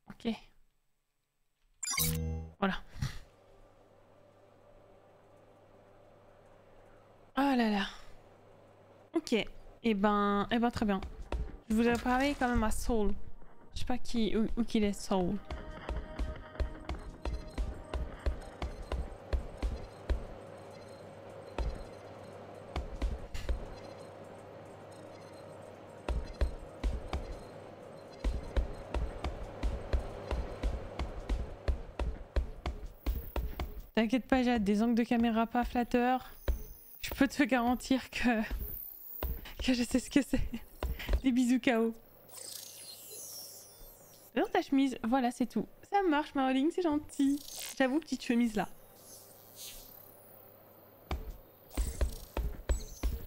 Ok. Voilà. Oh là là. Ok. Et eh ben, eh ben très bien. Je vous ai parlé quand même à Soul. Je sais pas qui, où, où qu'il est Soul. T'inquiète pas, Jade, des angles de caméra pas flatteurs. Je peux te garantir que... que je sais ce que c'est. Des bisous K O. Dans ta chemise, voilà, c'est tout. Ça marche, Maroling, c'est gentil. J'avoue, petite chemise là.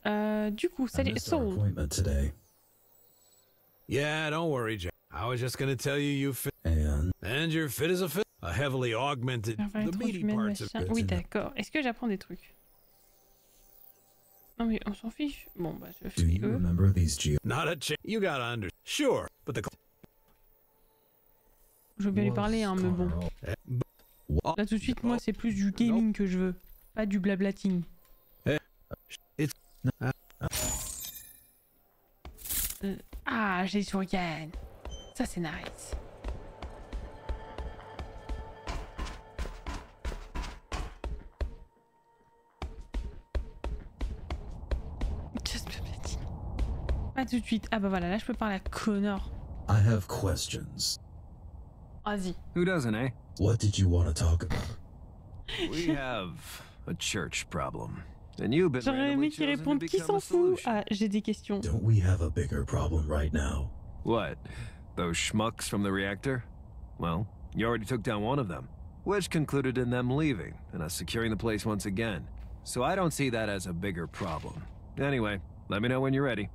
Euh, du coup, salut, Soul. Yeah, don't worry, Jade. I was just gonna tell you you fit. And you're fit as a fit. A heavily augmented the meaty parts of it. Oui, d'accord. Est-ce que j'apprends des trucs? Non mais on s'en fiche. Bon bah je fais eux. Not a chance. You gotta under. Sure, but the. Je veux bien lui parler hein, mais bon. Là tout de suite moi c'est plus du gaming que je veux, pas du blablating. Euh, ah j'ai sur Yann. Ça c'est nice. Pas tout de suite. Ah bah voilà, là je peux parler à Connor. I have questions. Vas-y. Who doesn't, eh? What did you want to talk about? We have a church problem. And you've been J'aurais aimé qu'il réponde qui s'en fout. Ah, j'ai des questions. Don't we have a bigger problem right now? What? Those schmucks from the reactor? Well, you already took down one of them, which concluded in them leaving and us securing the place once again. So I don't see that as a bigger problem. Anyway, let me know when you're ready.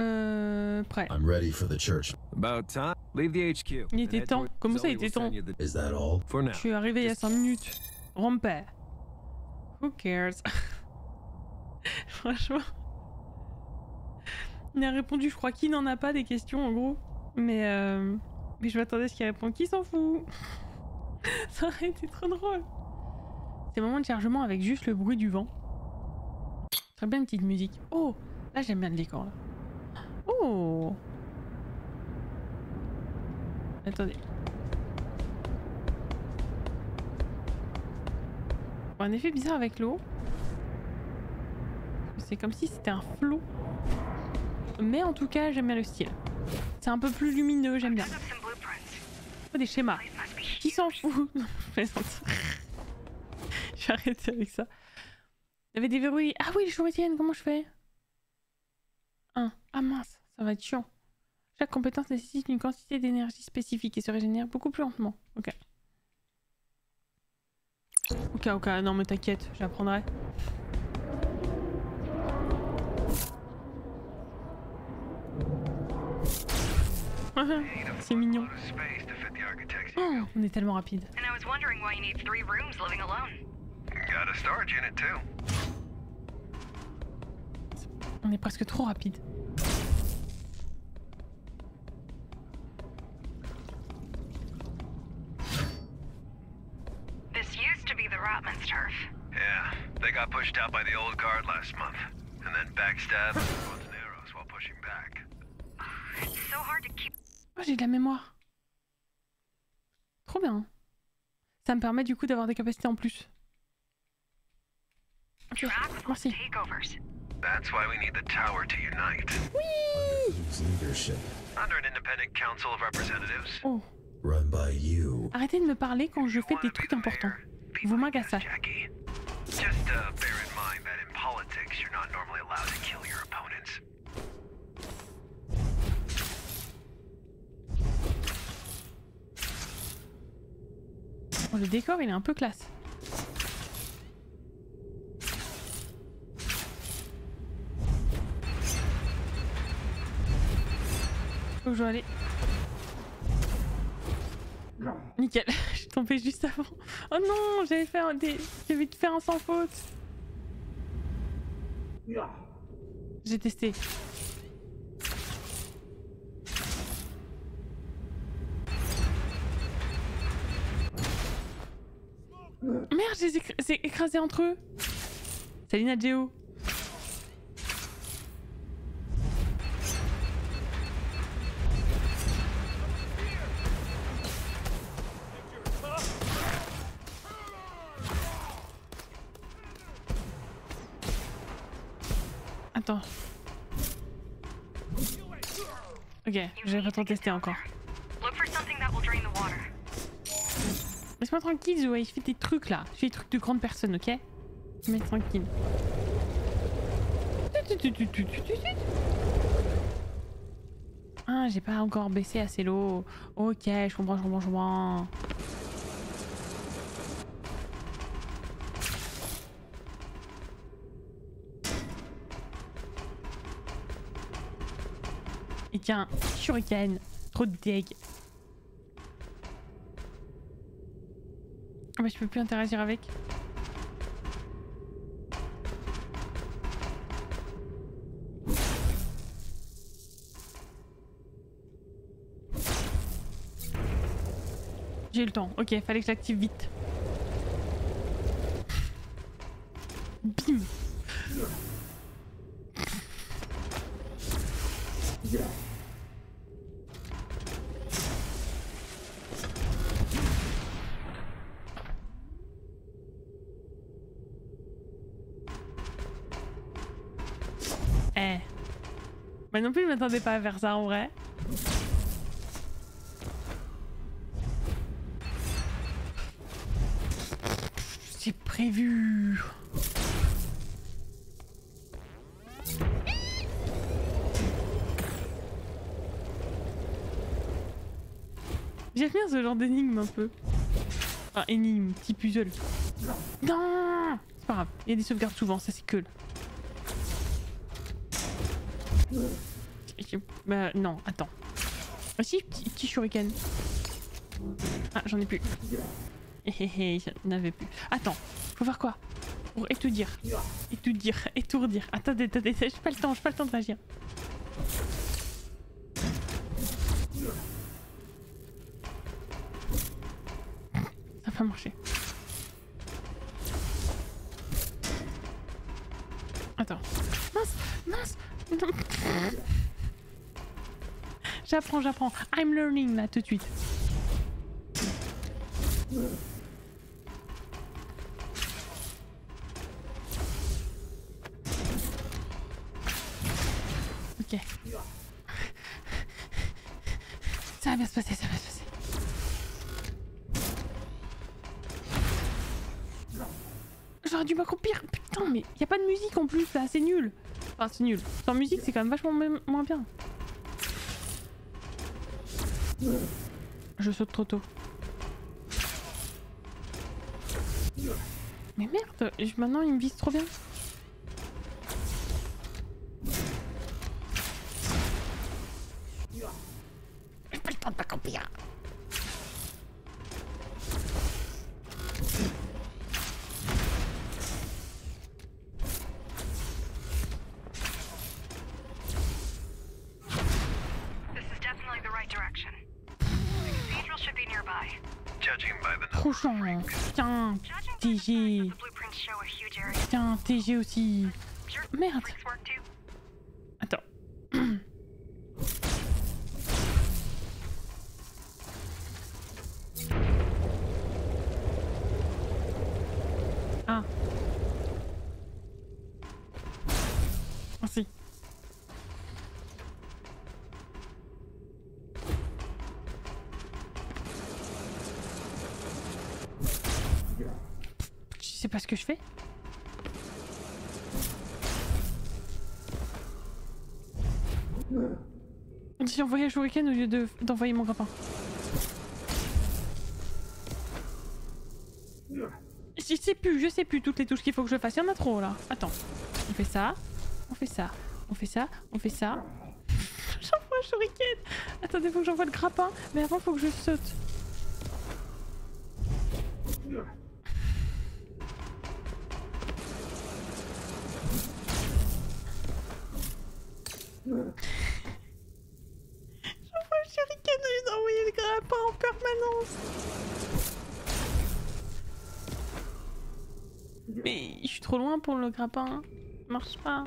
Euh, prêt. I'm ready for the church. About time. Leave the H Q. Il était temps. Comment ça, il était temps? Is that all? For now. Je suis arrivé il y a cinq minutes. Rampère. Who cares? Franchement. Il a répondu, je crois qu'il n'en a pas des questions en gros. Mais, euh... Mais je m'attendais à ce qu'il réponde. Qui s'en fout? Ça aurait été trop drôle. C'est le moment de chargement avec juste le bruit du vent. Très bien, une petite musique. Oh! Là, j'aime bien le décor là. Oh! Attendez. Bon, un effet bizarre avec l'eau. C'est comme si c'était un flot. mais en tout cas j'aime bien le style. C'est un peu plus lumineux, j'aime bien. Oh, des schémas. Qui s'en fout? Non, je plaisante. Je vais arrêter avec ça. Il y avait des verrouilles. Ah oui, les chouritiennes, comment je fais? un. Ah mince, ça va être chiant. Chaque compétence nécessite une quantité d'énergie spécifique et se régénère beaucoup plus lentement. Ok. Ok, ok, non mais t'inquiète, j'apprendrai. C'est mignon. Oh, on est tellement rapide. On est presque trop rapide. Oh, j'ai de la mémoire. Trop bien. Ça me permet du coup d'avoir des capacités en plus. Okay. Merci. That's why we need the tower to unite. Oui! Under an independent council of representatives. Oh. Run by you. Arrêtez de me parler quand je fais des trucs importants. Vous m'agacez. Just uh, bear in mind that in politics you're not normally allowed to kill your opponents. Oh, le décor il est un peu classe. Faut que je dois aller. Nickel, je suis tombée juste avant. Oh non, j'avais fait un des... j'avais fait un sans faute. J'ai testé. Merde, j'ai écr... écrasé entre eux. Salut Nadjeo. Attends. Ok, je vais pas t'en tester encore. Laisse-moi tranquille, Zoé, je fais des trucs là. Je fais des trucs de grande personne, ok? Mais tranquille. Ah, j'ai pas encore baissé assez l'eau. Ok, je comprends, je comprends, je comprends. Il tient un shuriken, trop de deg. Ah bah je peux plus interagir avec. J'ai eu le temps, ok, fallait que je l'active vite. Bim. Non plus, je m'attendais pas à faire ça en vrai. C'est prévu. J'aime bien ce genre d'énigme un peu. Enfin, énigme, petit puzzle. Non, c'est pas grave. Il y a des sauvegardes souvent, ça c'est cool. Bah non, attends. Ah si, petit, petit shuriken. Ah, j'en ai plus. Hé hé hé, j'en avais plus. Attends, faut faire quoi? Pour étourdir. Étourdir, étourdir. Attendez, attendez, j'ai pas le temps, j'ai pas le temps de réagir. Ça va pas marcher. Attends. Mince, mince. Non. J'apprends, j'apprends. I'm learning là tout de suite. Ok, Ok. Ça va bien se passer, ça va se passer. J'aurais dû m'accomplir. Putain, mais y a pas de musique en plus là, c'est nul. Enfin, c'est nul. Sans musique, c'est quand même vachement moins bien. Je saute trop tôt. Mais merde, maintenant il me vise trop bien. J'ai pas le temps de m'accomplir. Tiens, T G. Tiens, T G aussi. Merde. Attends. Ah. Merci. Je sais pas ce que je fais. J'ai envoyé un shuriken au lieu de d'envoyer mon grappin. Je sais plus, je sais plus toutes les touches qu'il faut que je fasse. Il y en a trop là. Attends. On fait ça. On fait ça. On fait ça. On fait ça. J'envoie un shuriken. Attendez, faut que j'envoie le grappin. Mais avant, faut que je saute. J'envoie le shuriken de lui envoyer le grappin en permanence. Mais je suis trop loin pour le grappin. Ça marche pas.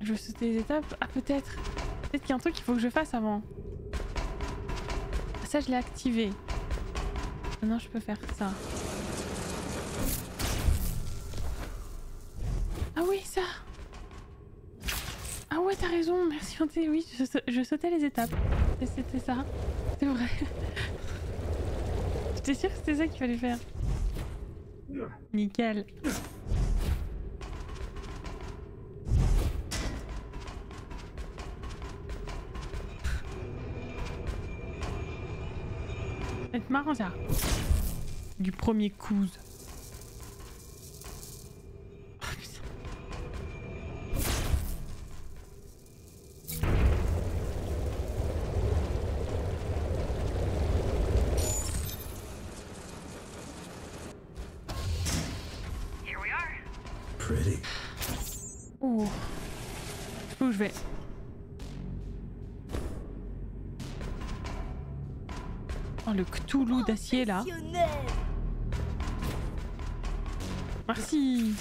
Je veux sauter les étapes. Ah peut-être. Peut-être qu'il y a un truc qu'il faut que je fasse avant. Ça, je l'ai activé. Maintenant je peux faire ça. Ah oui ça. Ah ouais t'as raison, merci. Oui je, je sautais les étapes. C'était ça. C'est vrai. J'étais sûre que c'était ça qu'il fallait faire. Nickel. C'est marrant ça. Du premier coup. Oh putain. Here we are. Pretty. Oh. Où je vais? Oh, le Cthulhu d'acier là. Merci.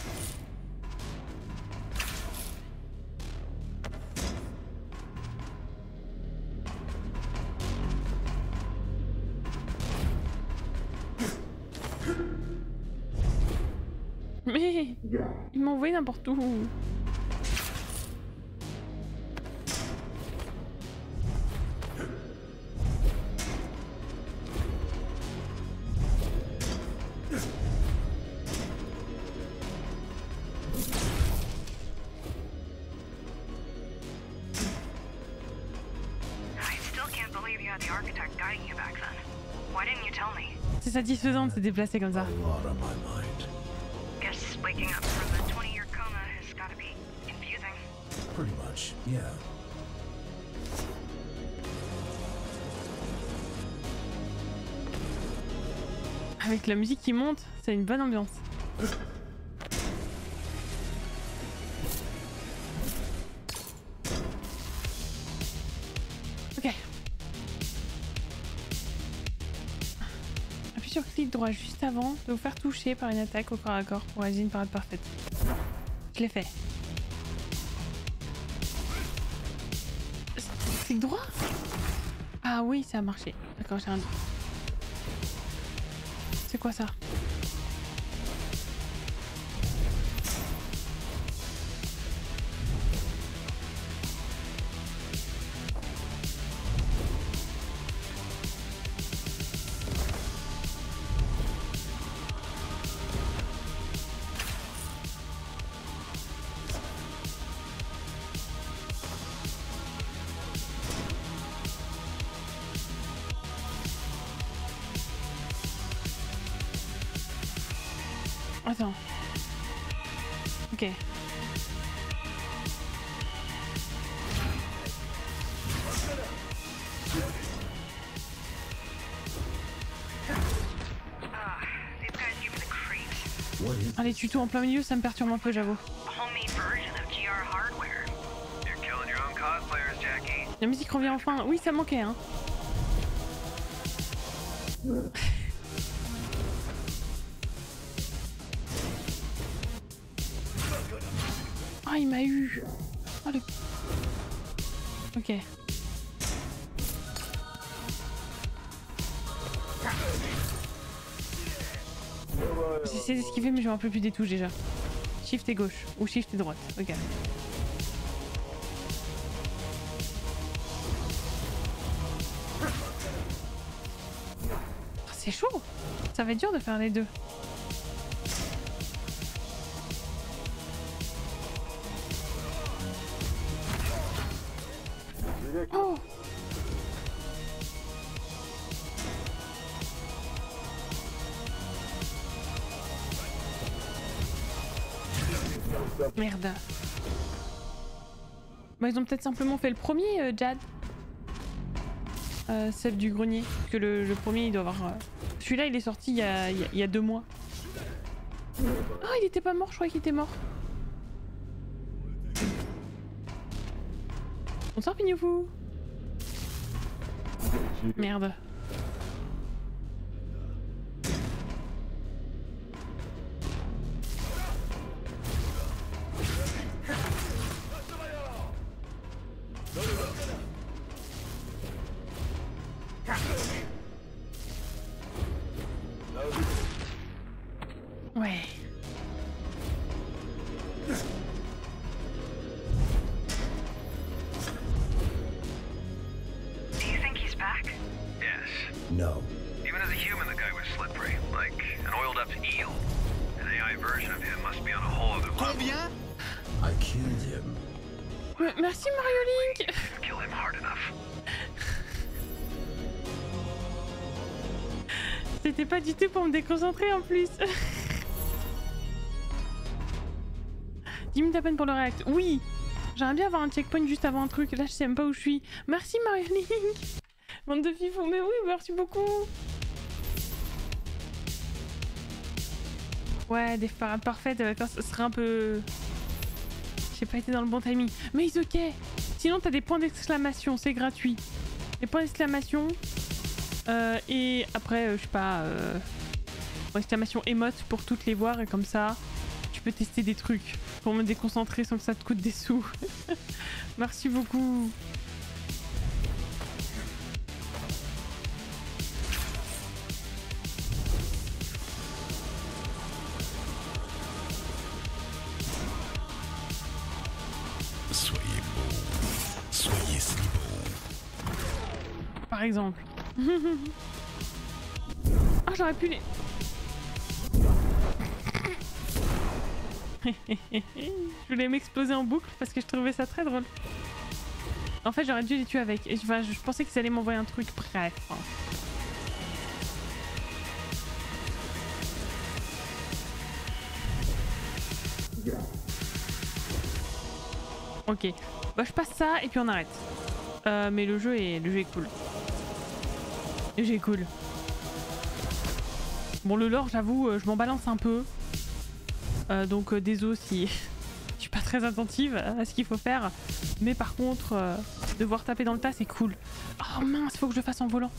Mais ils m'ont envoyé n'importe où. C'est satisfaisant de se déplacer comme ça. Avec la musique qui monte, c'est une bonne ambiance. Droit juste avant de vous faire toucher par une attaque au corps à corps pour réaliser une parade parfaite. Je l'ai fait. C'est droit? Ah oui, ça a marché. D'accord, j'ai un doute. quoi ça? Attends. Ok. Allez, tuto en plein milieu, ça me perturbe un peu, j'avoue. La musique revient enfin. Oui, ça manquait, hein. Ah, il m'a eu. Ah, le... Ok. J'essaie d'esquiver mais je me rappelle plus des touches déjà. Shift et gauche ou shift et droite. Ok. C'est chaud. Ça va être dur de faire les deux. Oh. Merde. Bah, ils ont peut-être simplement fait le premier, euh, Jad. Euh, celle du grenier. Parce que le, le premier, il doit avoir... Euh... Celui-là, il est sorti il y a, il y a, il y a deux mois. Ah, oh, il était pas mort, je croyais qu'il était mort. Bonsoir Pignoufou. Merde. Ouais. Merci Mario Link. C'était pas du tout pour me déconcentrer en plus. dix minutes à peine pour le react. Oui. J'aimerais bien avoir un checkpoint juste avant un truc. Là je sais même pas où je suis. Merci Mario Link. Bande de fifou. Mais oui, merci beaucoup. Ouais, des parades parfaites. Ce serait un peu... J'ai pas été dans le bon timing. Mais it's ok. Sinon t'as des points d'exclamation, c'est gratuit. Des points d'exclamation. Euh, et après, euh, je sais pas... Euh, points d'exclamation émote pour toutes les voir et comme ça, tu peux tester des trucs pour me déconcentrer sans que ça te coûte des sous. Merci beaucoup. Exemple. Ah, j'aurais pu les... Je voulais m'exploser en boucle parce que je trouvais ça très drôle. En fait, j'aurais dû les tuer avec. Et enfin, je pensais qu'ils allaient m'envoyer un truc. Bref. Hein. Ok. Bah, je passe ça et puis on arrête. Euh, mais le jeu est, le jeu est cool. J'ai cool. Bon, le lore, j'avoue, euh, je m'en balance un peu. Euh, donc, euh, désolé si je suis pas très attentive à ce qu'il faut faire. Mais par contre, euh, devoir taper dans le tas, c'est cool. Oh mince, faut que je le fasse en volant.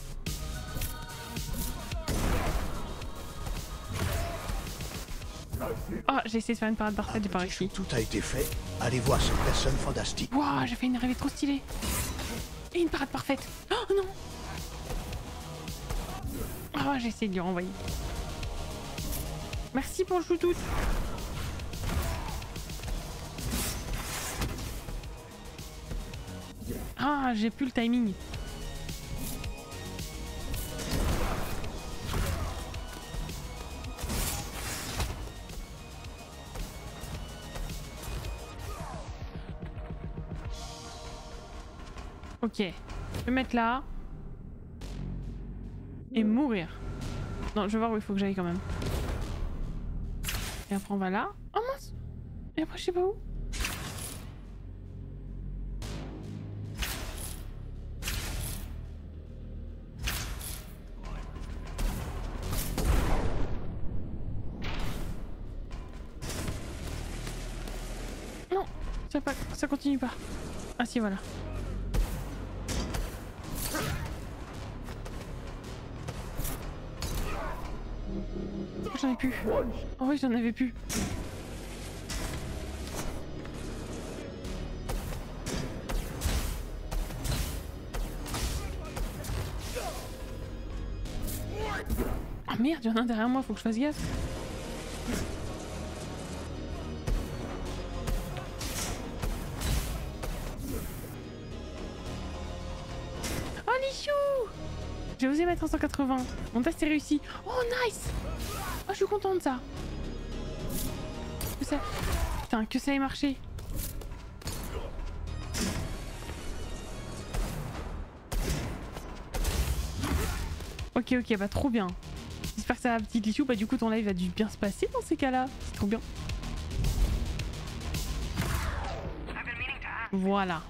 Oh, j'ai essayé de faire une parade parfaite, j'ai pas réussi. Tout a été fait. Allez voir cette personne fantastique. Waouh, j'ai fait une arrivée trop stylée. Et une parade parfaite. Oh non! Ah, oh, j'essaie de lui renvoyer. Merci pour le Bluetooth. Ah, j'ai plus le timing. Ok, je vais mettre là et mourir. Non, je vais voir où il faut que j'aille quand même. Et après on va là. Oh mince! Et après je sais pas où. Non, ça, pas, ça continue pas. Ah si, voilà. J'en ai plus. Oh oui, j'en avais plus. Ah merde, il y en a un derrière moi, faut que je fasse gaffe. Oh Lichou! J'ai osé mettre un cent quatre-vingts. Mon test est réussi. Oh nice! Oh, je suis contente de ça. Que ça... Putain, que ça ait marché. Ok, ok, bah trop bien. J'espère que ça va, petit Lichou. Bah du coup, ton live a dû bien se passer dans ces cas-là. C'est trop bien. Voilà.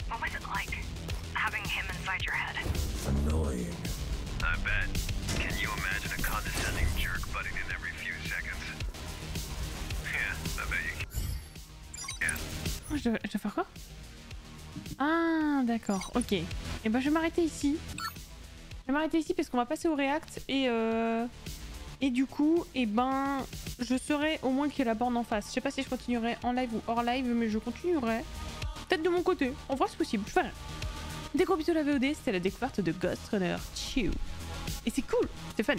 Oh, je, dois, je dois faire quoi? Ah d'accord, ok. Et eh ben je vais m'arrêter ici. Je vais m'arrêter ici parce qu'on va passer au React et euh... et du coup, et eh ben je saurai au moins qu'il y a la borne en face. Je sais pas si je continuerai en live ou hors live, mais je continuerai. Peut-être de mon côté. En vrai c'est possible. Je fais rien. Des gros bisous à la V O D, c'était la découverte de Ghostrunner two. Et c'est cool, c'est fun.